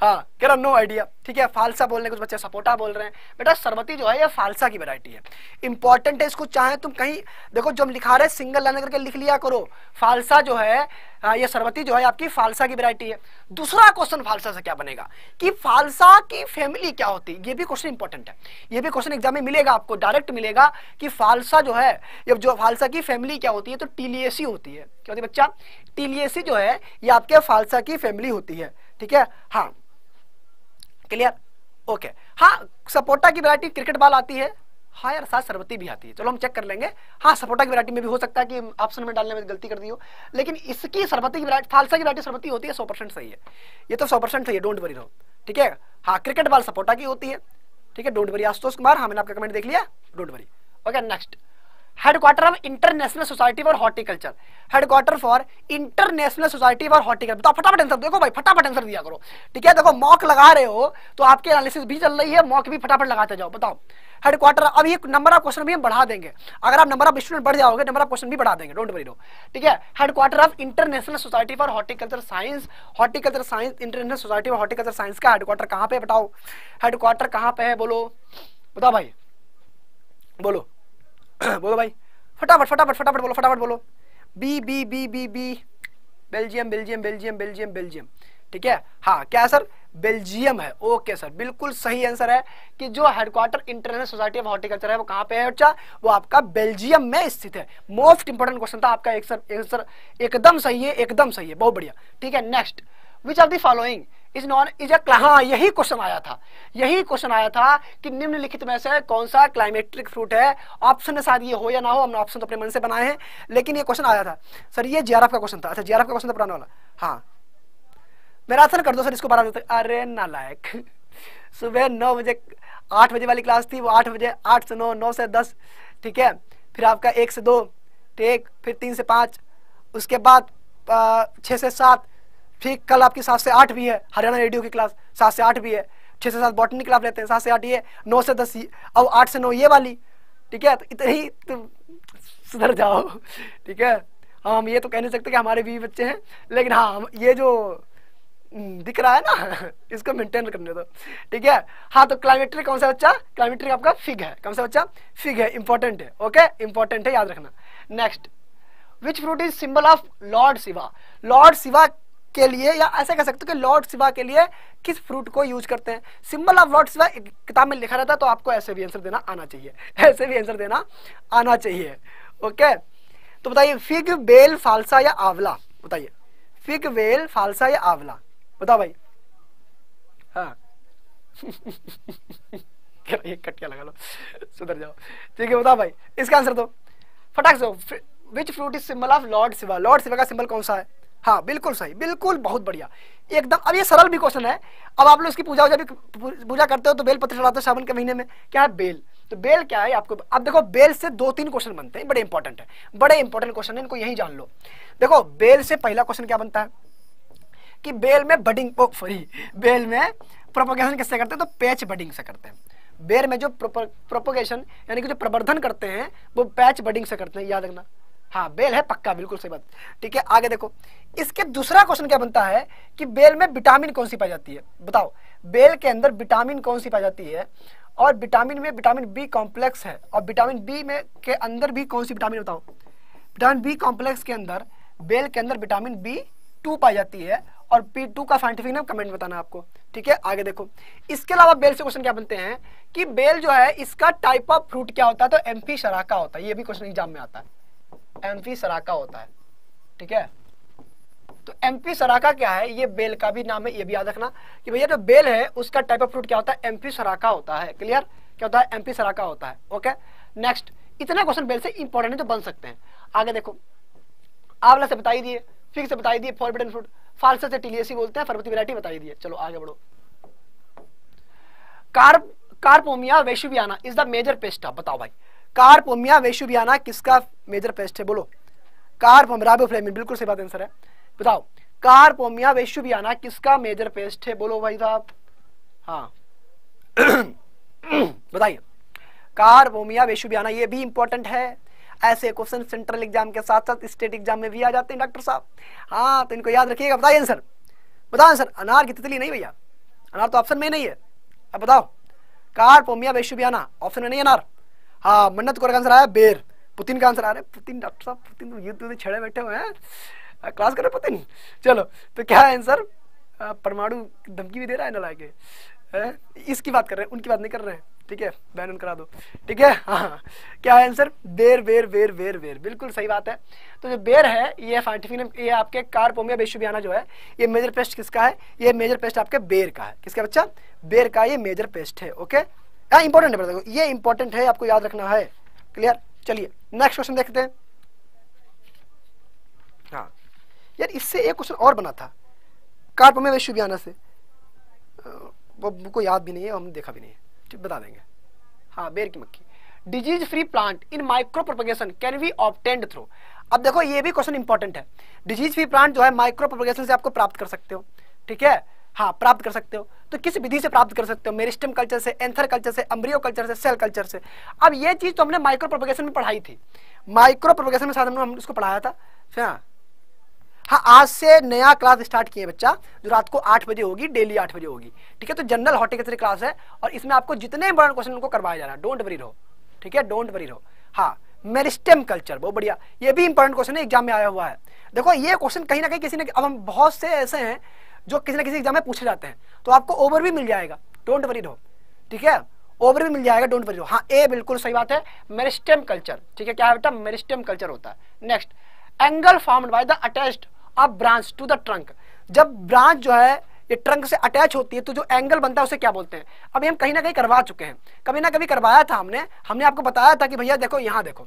हाँ कह रहा नो आइडिया। ठीक है, फालसा बोल रहे हैं कुछ बच्चे, सपोटा बोल रहे हैं। बेटा सरबती जो है ये फालसा की वैरायटी है, इंपॉर्टेंट है, इसको चाहे तुम कहीं देखो, जो हम लिखा रहे सिंगल लाइन करके लिख लिया करो, फालसा जो है ये सरबती जो है आपकी फालसा की वैरायटी है। दूसरा क्वेश्चन फालसा से क्या बनेगा कि फालसा की फैमिली क्या होती है, ये भी क्वेश्चन इंपॉर्टेंट है, ये भी क्वेश्चन एग्जाम में मिलेगा आपको, डायरेक्ट मिलेगा कि फालसा जो है जो फालसा की फैमिली क्या होती है, तो टीलिएसी होती है। क्या होती है बच्चा? टीलिएसी जो है ये आपके फालसा की फैमिली होती है। ठीक है, हाँ क्लियर, ओके। हाँ सपोटा की वैरायटी क्रिकेट बॉल आती है, हाँ यार साथ सरबती भी आती है, चलो हम चेक कर लेंगे। हाँ सपोटा की वैरायटी में भी हो सकता है कि ऑप्शन में डालने में गलती कर दी हो, लेकिन इसकी सरबती की वैरायटी, फालसा की वैरायटी सरबती होती है, सौ परसेंट सही है, ये तो सौ परसेंट सही है, डोंट वरी रहो। ठीक है, हाँ क्रिकेट बॉल सपोटा की होती है, ठीक है, डोंट वरी। आशुतोष कुमार, हमने आपका कमेंट देख लिया, don't worry, okay. Next, headquarter of international society for हॉर्टिकल्चर, headquarter for international society for हॉर्टिकल्चर, बताओ फटाफट आंसर, देखो भाई फटाफट आंसर दिया करो। ठीक है, देखो मॉक लगा रहे हो तो आपके एनालिसिस भी चल रही है, मॉक भी फटाफट लगाते जाओ, बताओ हेडक्वार्टर। अब ये नंबर ऑफ क्वेश्चन भी हम बढ़ा देंगे, अगर आप नंबर ऑफ स्टूडेंट बढ़ जाओगे नंबर ऑफ क्वेश्चन भी बढ़ा देंगे, डोंट वरी डो। ठीक है, headquarter of international society for हॉर्टिकल्चर science, हॉर्टिकल्चर science, international society for हॉर्टिकल्चर science का हेडक्वार्टर कहाँ पे है बताओ, हेडक्वार्टर कहाँ पे है बोलो, बताओ भाई बोलो बोलो भाई फटाफट फटाफट फटाफट बोलो, फटाफट बोलो, B B B B B बेल्जियम बेल्जियम बेल्जियम बेल्जियम बेल्जियम। ठीक है, हाँ क्या है सर? बेल्जियम है, ओके सर बिल्कुल सही आंसर है कि जो headquarter international society of हॉर्टिकल्चर है वो कहाँ पे है बच्चा, वो आपका बेल्जियम में स्थित है। मोस्ट इंपोर्टेंट क्वेश्चन था आपका, एक सर आंसर एकदम सही है, एकदम सही है, बहुत बढ़िया। ठीक है, next, which of the following is known is a, हाँ यही क्वेश्चन आया था, यही क्वेश्चन आया था कि निम्नलिखित में से कौन सा क्लाइमेट्रिक फ्रूट है, ऑप्शन शायद ये हो या ना हो, हमने ऑप्शन तो अपने मन से बनाए हैं, लेकिन ये क्वेश्चन आया था सर, ये जीआरएफ का क्वेश्चन था। अच्छा जीआरएफ का क्वेश्चन था पुराना वाला, हाँ मेरा आंसर कर दो सर इसको बारह बजे तक, अरे नालायक, सुबह नौ बजे आठ बजे वाली क्लास थी वो, आठ बजे आठ से नौ, नौ से दस, ठीक है, फिर आपका एक से दो, ठीक, फिर तीन से पाँच, उसके बाद छः से सात, फिर कल आपकी सात से आठ भी है, हरियाणा रेडियो की क्लास सात से आठ भी है, छः से सात बॉटनी क्लास लेते हैं, सात से आठ ये, नौ से दस ये, और आठ से नौ ये वाली। ठीक है, तो इतने ही तुम सुधर जाओ। ठीक है, हम ये तो कह नहीं सकते कि हमारे भी बच्चे हैं, लेकिन हाँ हम ये जो दिख रहा है ना इसको मेंटेन करने दो। ठीक है, हाँ तो क्लाइमेट्रिक कौन सा बच्चा, क्लाइमेट्रिक आपका फिग है, कौन सा बच्चा, फिग है, इंपॉर्टेंट है, ओके इंपॉर्टेंट है, याद रखना। Next, which fruit is symbol of lord Shiva, lord Shiva के लिए, या ऐसा कह सकते हो कि लॉर्ड शिवा के लिए किस फ्रूट को यूज करते हैं, सिंबल ऑफ लॉर्ड शिवा किताब में लिखा रहता है, तो आपको ऐसे भी आंसर देना आना चाहिए, ऐसे भी आंसर देना आना चाहिए, ओके। तो बताइए, फिग, बेल, फालसा या आंवला, बताइए फिग वेल, फालसा या आंवला? बताओ भाई। हाँ कटकिया लगा लो, सुधर जाओ। ठीक है बताओ भाई इसका आंसर दो फटाक से। Which fruit is symbol of lord Shiva? Lord Shiva का सिंबल कौन सा है? हाँ बिल्कुल सही, बिल्कुल बहुत बढ़िया एकदम। अब ये सरल भी क्वेश्चन है। अब आप लोग इसकी पूजा जब पूजा करते हो तो बेल पत्र चढ़ाते हो सावन के महीने में, क्या है? बेल। तो बेल क्या है आपको? अब देखो बेल से दो तीन क्वेश्चन बनते हैं, बड़े इंपॉर्टेंट है, बड़े इंपॉर्टेंट क्वेश्चन है, इनको यही जान लो। देखो बेल से पहला क्वेश्चन क्या बनता है कि बेल में बडिंग पोक फ्री, बेल में प्रोपोगेशन किससे करते हैं? तो पैच बडिंग से करते हैं। बेल में जो प्रोपोगेशन यानी कि जो प्रवर्धन करते हैं वो पैच बडिंग से करते हैं, याद रखना। हाँ बेल है पक्का, बिल्कुल सही बात। ठीक है आगे देखो, इसके दूसरा क्वेश्चन क्या बनता है कि बेल में विटामिन कौन सी पाई जाती है? बताओ बेल के अंदर विटामिन कौन सी पाई जाती है? और विटामिन में विटामिन बी कॉम्प्लेक्स है, और विटामिन बी में के अंदर भी कौन सी विटामिन? बताओ विटामिन बी कॉम्प्लेक्स के अंदर, बेल के अंदर विटामिन बी टू पाई जाती है, और बी टू का साइंटिफिक नाम कमेंट बताना आपको। ठीक है आगे देखो, इसके अलावा बेल से क्वेश्चन क्या बनते हैं कि बेल जो है इसका टाइप ऑफ फ्रूट क्या होता है? तो एम्फीसराका होता है। ये भी क्वेश्चन एग्जाम में आता है, एम्फीसराका होता है। ठीक है तो एम्फीसराका क्या है? ये बेल का भी नाम है, ये भी याद रखना कि भैया जो बेल है उसका टाइप ऑफ फ्रूट क्या होता है? एम्फीसराका होता है। क्लियर? क्या होता है? एम्फीसराका होता है। ओके नेक्स्ट, इतने क्वेश्चन बेल से इंपॉर्टेंट है जो बन सकते हैं। आगे देखो, आंवला से बताई दिए, फिग से बताई दिए, फॉरबिडन फ्रूट, फालसा से टिलिएसी बोलते हैं, पर्वतीय वैरायटी बताई दिए। चलो आगे बढ़ो। Carp कार्पोमिया वेसुवियाना is the major pest of? बताओ भाई कार्पोमिया वेसुवियाना किसका मेजर पेस्ट है? बोलो कार्पोमिया, बिल्कुल सही बात आंसर है। बताओ कार्पोमिया वेसुवियाना किसका मेजर पेस्ट है? बोलो भाई साहब। हाँ बताइए कार्पोमिया वेसुवियाना, ये भी इंपॉर्टेंट है। ऐसे क्वेश्चन सेंट्रल एग्जाम के साथ साथ स्टेट एग्जाम में भी आ जाते हैं डॉक्टर साहब। हाँ तो इनको याद रखिएगा। बताइए आंसर, बताओ आंसर। अनार की तितली नहीं भैया, अनार तो ऑप्शन में नहीं है। अब बताओ कार्पोमिया वेसुवियाना ऑप्शन में नहीं अनार। हाँ मन्नत कौर का आंसर आया बेर, पुतिन का आंसर आ रहा है पुतिन। डॉक्टर साहब पुतिन युद्ध में छड़े बैठे हुए हैं, क्लास करो पुतिन। चलो तो क्या है आंसर? परमाणु धमकी भी दे रहा है ना के, इसकी बात कर रहे हैं, उनकी बात नहीं कर रहे हैं। ठीक है बैन करा दो। ठीक है हाँ क्या है आंसर? बेर बेर बेर बेर बेर, बिल्कुल सही बात है। तो जो बेर है ये साइंटिफिक नेम, ये आपके कार्पोमिया वेसुवियाना जो है ये मेजर पेस्ट किसका है? ये मेजर पेस्ट आपके बेर का है। किसका बच्चा? बेर का ये मेजर पेस्ट है। ओके इंपॉर्टेंट है, देखो ये इंपॉर्टेंट है, आपको याद रखना है। क्लियर? चलिए नेक्स्ट क्वेश्चन देखते हैं। हाँ यार इससे एक क्वेश्चन और बना था कार्पोमिया वेसुवियाना से, वो मुझको याद भी नहीं है, हमने देखा भी नहीं है, बता देंगे। हाँ बेर की मक्खी। Disease free plant in micro propagation can be obtained through? अब देखो ये भी क्वेश्चन इंपॉर्टेंट है। डिजीज फ्री प्लांट जो है माइक्रो प्रोपगेशन से आपको प्राप्त कर सकते हो। ठीक है हाँ प्राप्त कर सकते हो, तो किस विधि से प्राप्त कर सकते हो? मेरिस्टेम कल्चर से, एंथर कल्चर से, एम्ब्रियो कल्चर से, सेल कल्चर से। अब ये चीज तो हमने माइक्रो प्रोपगेशन में पढ़ाई थी, माइक्रो प्रोपगेशन में साथ हमने हम उसको पढ़ाया था। हाँ हाँ आज से नया क्लास स्टार्ट किए बच्चा, जो रात को आठ बजे होगी, डेली आठ बजे होगी। ठीक है तो जनरल हॉर्टिकल्चर क्लास है, और इसमें आपको जितने इंपॉर्टेंट क्वेश्चन उनको करवाया जा रहा है, डोंट वरी रहो। ठीक है डोंट वरी रहो। हाँ मेरिस्टेम कल्चर बहुत बढ़िया, ये भी इंपॉर्टेंट क्वेश्चन है, एग्जाम में आया हुआ है। देखो ये क्वेश्चन कहीं ना कहीं किसी ने, अब हम बहुत से ऐसे हैं जो किसी ना किसी एग्जाम में पूछे जाते हैं, तो आपको ओवर भी मिल जाएगा, डोंट वरी रहो। ठीक है ओवर भी मिल जाएगा, डोंट वरी रहो। हाँ ए बिल्कुल सही बात है, मेरिस्टेम कल्चर। ठीक है क्या है बेटा? मेरिस्टेम कल्चर होता है। Next, angle formed by the attached of branch to the trunk. जब ब्रांच जो है ये ट्रंक से अटैच होती है तो जो एंगल बनता है उसे क्या बोलते हैं? अभी हम कहीं ना कहीं करवा चुके हैं, कभी ना कभी करवाया था हमने, हमने आपको बताया था कि भैया देखो यहाँ देखो,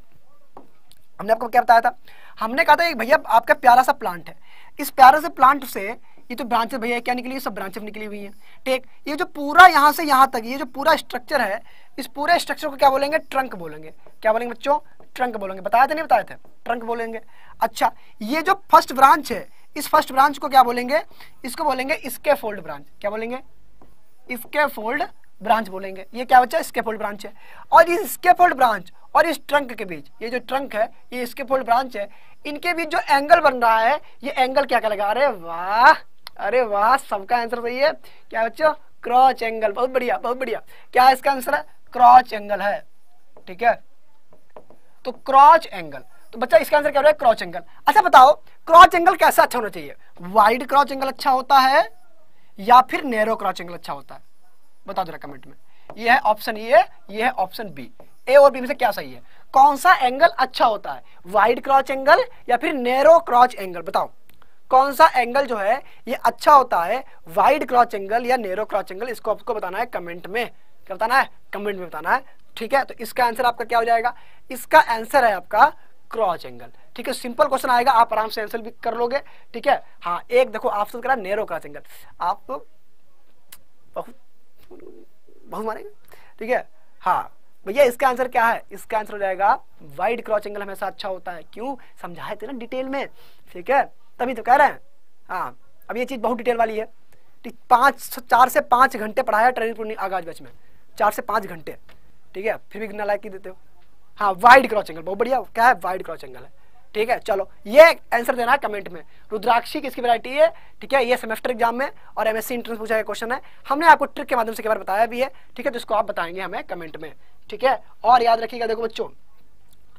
हमने आपको क्या बताया था? हमने कहा था भैया आपका प्यारा सा प्लांट है, इस प्यारे से प्लांट से ये तो ब्रांचेस भैया क्या निकली? ये सब ब्रांचेस निकली हुई हैं। ठीक, ये जो पूरा यहाँ से यहाँ तक ये जो पूरा स्ट्रक्चर है, इस पूरे स्ट्रक्चर को क्या बोलेंगे? ट्रंक बोलेंगे। क्या बोलेंगे बच्चों? ट्रंक बोलेंगे। बताया था नहीं बताया था? ट्रंक बोलेंगे। अच्छा ये जो फर्स्ट ब्रांच है, इस फर्स्ट ब्रांच को क्या बोलेंगे? इसको बोलेंगे स्कैफोल्ड ब्रांच। क्या बोलेंगे? स्कैफोल्ड ब्रांच बोलेंगे। ये क्या बच्चा? स्कैफोल्ड ब्रांच है। और इस स्कैफोल्ड ब्रांच और इस ट्रंक के बीच, ये जो ट्रंक है ये स्कैफोल्ड ब्रांच है, इनके बीच जो एंगल बन रहा है ये एंगल क्या कहलाएगा? अरे वाह अरे वाह, सबका आंसर सही है। क्या बच्चों? Crotch angle. बहुत बढ़िया बहुत बढ़िया। क्या है इसका आंसर? है क्रॉच एंगल है। ठीक है तो क्रॉच एंगल, तो बच्चा इसका आंसर क्या हो रहा है? Crotch angle. अच्छा बताओ क्रॉच एंगल कैसा अच्छा होना चाहिए? वाइड क्रॉच एंगल अच्छा होता है या फिर नैरो क्रॉच एंगल अच्छा होता है? बताओ जरा कमेंट में। ये है ऑप्शन ए, ये है ऑप्शन बी। ए और बी में से क्या सही है? कौन सा एंगल अच्छा होता है? वाइड क्रॉच एंगल या फिर नैरो क्रॉच एंगल? बताओ कौन सा एंगल जो है ये अच्छा होता है, वाइड क्रॉच एंगल या नैरो क्रॉच एंगल, इसको आपको बताना है कमेंट में। क्या बताना है? कमेंट में बताना है, ठीक है। तो इसका आंसर आपका क्या हो जाएगा? इसका आंसर है आपका क्रॉच एंगल, ठीक है। सिंपल क्वेश्चन आएगा, आप आराम से आंसर भी कर लोगे, ठीक है। हाँ, एक देखो ऑप्शन करा नैरो क्रॉच एंगल, आप बहुत बहुत मारेंगे, ठीक है। हाँ भैया, इसका आंसर क्या है? इसका आंसर हो जाएगा वाइड क्रॉच एंगल हमेशा अच्छा होता है। क्यों? समझाए थे ना डिटेल में, ठीक है, तभी तो कह रहे हैं। हाँ, अब ये चीज़ बहुत डिटेल वाली है, ठीक। पाँच चार से पाँच घंटे पढ़ाया ट्रेनिंग आगाज बैच में, चार से पाँच घंटे, ठीक है, फिर भी नालायकी देते हो। हाँ, वाइड क्रॉच एंगल बहुत बढ़िया, क्या है? वाइड क्रॉच एंगल है, ठीक है। चलो, ये आंसर देना है कमेंट में। रुद्राक्षी किसकी वैरायटी है, ठीक है। ये सेमेस्टर एग्जाम में और एमएससी एंट्रेंस पूछा गया क्वेश्चन है, हमने आपको ट्रिक के माध्यम से कई बार बताया भी है, ठीक है। तो इसको आप बताएंगे हमें कमेंट में, ठीक है। और याद रखिएगा, देखो बच्चों,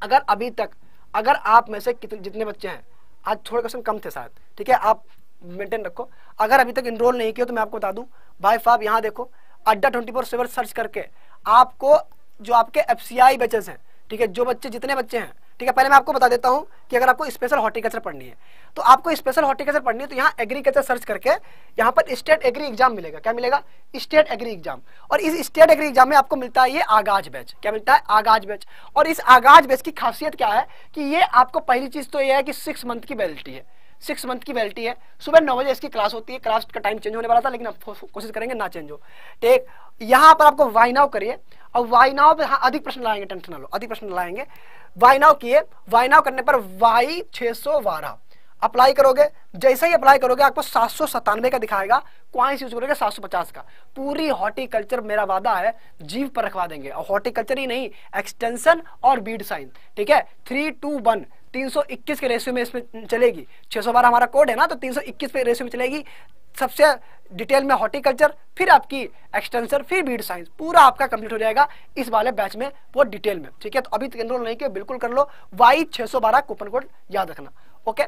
अगर अभी तक अगर आप में से कितने जितने बच्चे हैं, आज थोड़े क्वेश्चन कम थे शायद, ठीक है, आप मेंटेन रखो। अगर अभी तक इनरोल नहीं किया तो मैं आपको बता दूं भाई साहब, यहाँ देखो अड्डा ट्वेंटी फोर सेवन सर्च करके आपको जो आपके एफ सी आई बैचेस हैं, ठीक है, जो बच्चे जितने बच्चे हैं, ठीक है। पहले मैं आपको बता देता हूँ कि अगर आपको स्पेशल हॉर्टिकल्चर पढ़नी है तो आपको स्पेशल हॉर्टिकल्चर पढ़नी है तो यहाँ एग्रीकल्चर सर्च करके यहाँ पर स्टेट एग्री एग्जाम मिलेगा। क्या मिलेगा? State agri exam. और इस स्टेट एग्री एग्जाम में आपको मिलता है ये आगाज बैच। क्या मिलता है? आगाज बैच। और इस आगाज बैच की खासियत क्या है कि ये आपको पहली चीज़ तो ये है कि सिक्स मंथ की वैलिडिटी है, सिक्स मंथ की वैलिडिटी है। सुबह नौ बजे इसकी क्लास होती है, क्लास का टाइम चेंज होने वाला था लेकिन आप कोशिश करेंगे ना चेंज हो, ठीक। यहाँ पर आपको वाई नाउ करिए और वाई नाउ पर हाँ अधिक प्रश्न लाएंगे, टेंशन ना लो, अधिक प्रश्न लाएंगे। वाई नाउ किए, वाई नाउ करने पर वाई छः सौ बारह अप्लाई करोगे, जैसे ही अप्लाई करोगे आपको सात सौ सतानवे का दिखाएगा, क्वाइंस यूज करोगे सात सौ पचास का। पूरी हॉर्टिकल्चर, मेरा वादा है, जीव पर रखवा देंगे। और हॉर्टिकल्चर ही नहीं, एक्सटेंशन और बीड साइन, ठीक है। थ्री टू वन तीन सौ इक्कीस के रेशियो में इसमें चलेगी, छः सौ बारह हमारा कोड है ना, तो तीन सौ इक्कीस पे रेशियो में चलेगी। सबसे डिटेल में हॉर्टिकल्चर, फिर आपकी एक्सटेंशन, फिर बीड साइंस, पूरा आपका कंप्लीट हो जाएगा इस वाले बैच में, वो डिटेल में, ठीक है। तो अभी तक एनरोल नहीं किया बिल्कुल कर लो, वाई छः सौ बारह कूपन कोड याद रखना, ओके।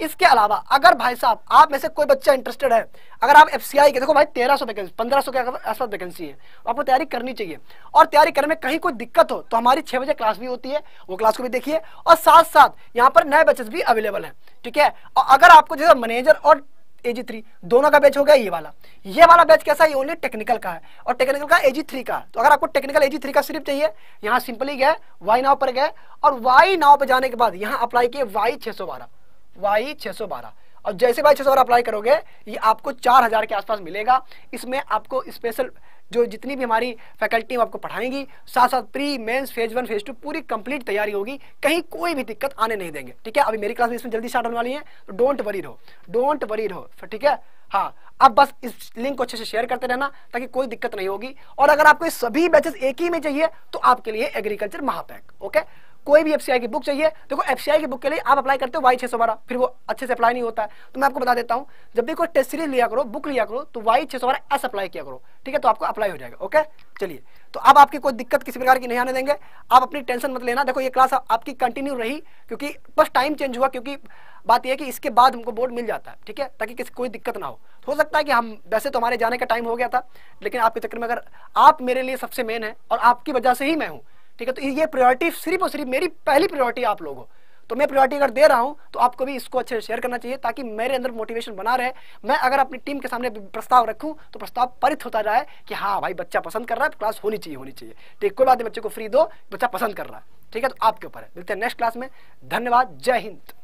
इसके अलावा अगर भाई साहब आप में से कोई बच्चा इंटरेस्टेड है, अगर आप एफ सी आई के देखो भाई तेरह सौ वैकेंसी पंद्रह सौ के आसपास वैकेंसी है, आपको तैयारी करनी चाहिए। और तैयारी करने में कहीं कोई दिक्कत हो तो हमारी छः बजे क्लास भी होती है, वो क्लास को भी देखिए। और साथ साथ यहाँ पर नए बैचेस भी अवेलेबल हैं, ठीक है। और अगर आपको जैसे मैनेजर और एजी थ्री दोनों का बैच हो गया, ये वाला ये वाला बैच कैसा है? ये ओनली टेक्निकल का है और टेक्निकल का एजी थ्री का। तो अगर आपको टेक्निकल एजी थ्री का सिर्फ चाहिए, यहाँ सिंपली गए वाई नाव पर गए और वाई नाव पर जाने के बाद यहाँ अप्लाई किए वाई छः सौ बारह वाई छः सौ बारह और जैसे वाई छः सौ बारह अप्लाई करोगे ये आपको चार हज़ार के आसपास मिलेगा। इसमें आपको स्पेशल जो जितनी भी हमारी फैकल्टी आपको पढ़ाएंगी, साथ साथ pre mains phase one phase two पूरी कंप्लीट तैयारी होगी, कहीं कोई भी दिक्कत आने नहीं देंगे, ठीक है। अभी मेरी क्लास भी इसमें जल्दी स्टार्ट होने वाली है, तो डोंट वरी रहो डोंट वरी रहो ठीक है। हाँ, अब बस इस लिंक को अच्छे से शेयर करते रहना ताकि कोई दिक्कत नहीं होगी। और अगर आपको सभी बैचेस एक ही में चाहिए तो आपके लिए एग्रीकल्चर महापैक, ओके। कोई भी एफसीआई की बुक चाहिए, देखो एफसीआई की बुक के लिए आप अप्लाई करते हो वाई छः सौ बारह, फिर वो अच्छे से अप्लाई नहीं होता है, तो मैं आपको बता देता हूँ जब भी कोई टेस्ट सीरीज लिया करो, बुक लिया करो, तो वाई छः सौ बारह एस अप्लाई किया करो, ठीक है, तो आपको अप्लाई हो जाएगा, ओके। चलिए, तो अब आपकी कोई दिक्कत किसी प्रकार की नहीं आने देंगे, आप अपनी टेंशन मत लेना। देखो ये क्लास आपकी कंटिन्यू रही, क्योंकि बस टाइम चेंज हुआ, क्योंकि बात यह है कि इसके बाद हमको बोर्ड मिल जाता है, ठीक है, ताकि किसी कोई दिक्कत ना हो। हो सकता है कि हम वैसे तो हमारे जाने का टाइम हो गया था, लेकिन आपके चक्कर में अगर आप मेरे लिए सबसे मेन है और आपकी वजह से ही मैं हूँ, ठीक है, तो ये प्रायोरिटी सिर्फ और सिर्फ मेरी पहली प्रायोरिटी आप लोगों, तो मैं प्रायोरिटी अगर दे रहा हूँ तो आपको भी इसको अच्छे से शेयर करना चाहिए ताकि मेरे अंदर मोटिवेशन बना रहे। मैं अगर अपनी टीम के सामने प्रस्ताव रखूँ तो प्रस्ताव पारित होता जाए कि हाँ भाई बच्चा पसंद कर रहा है, क्लास होनी चाहिए होनी चाहिए ठीक। कोई बात नहीं, बच्चे को फ्री दो, बच्चा पसंद कर रहा है, ठीक है। तो आपके ऊपर है, मिलते हैं नेक्स्ट क्लास में, धन्यवाद, जय हिंद।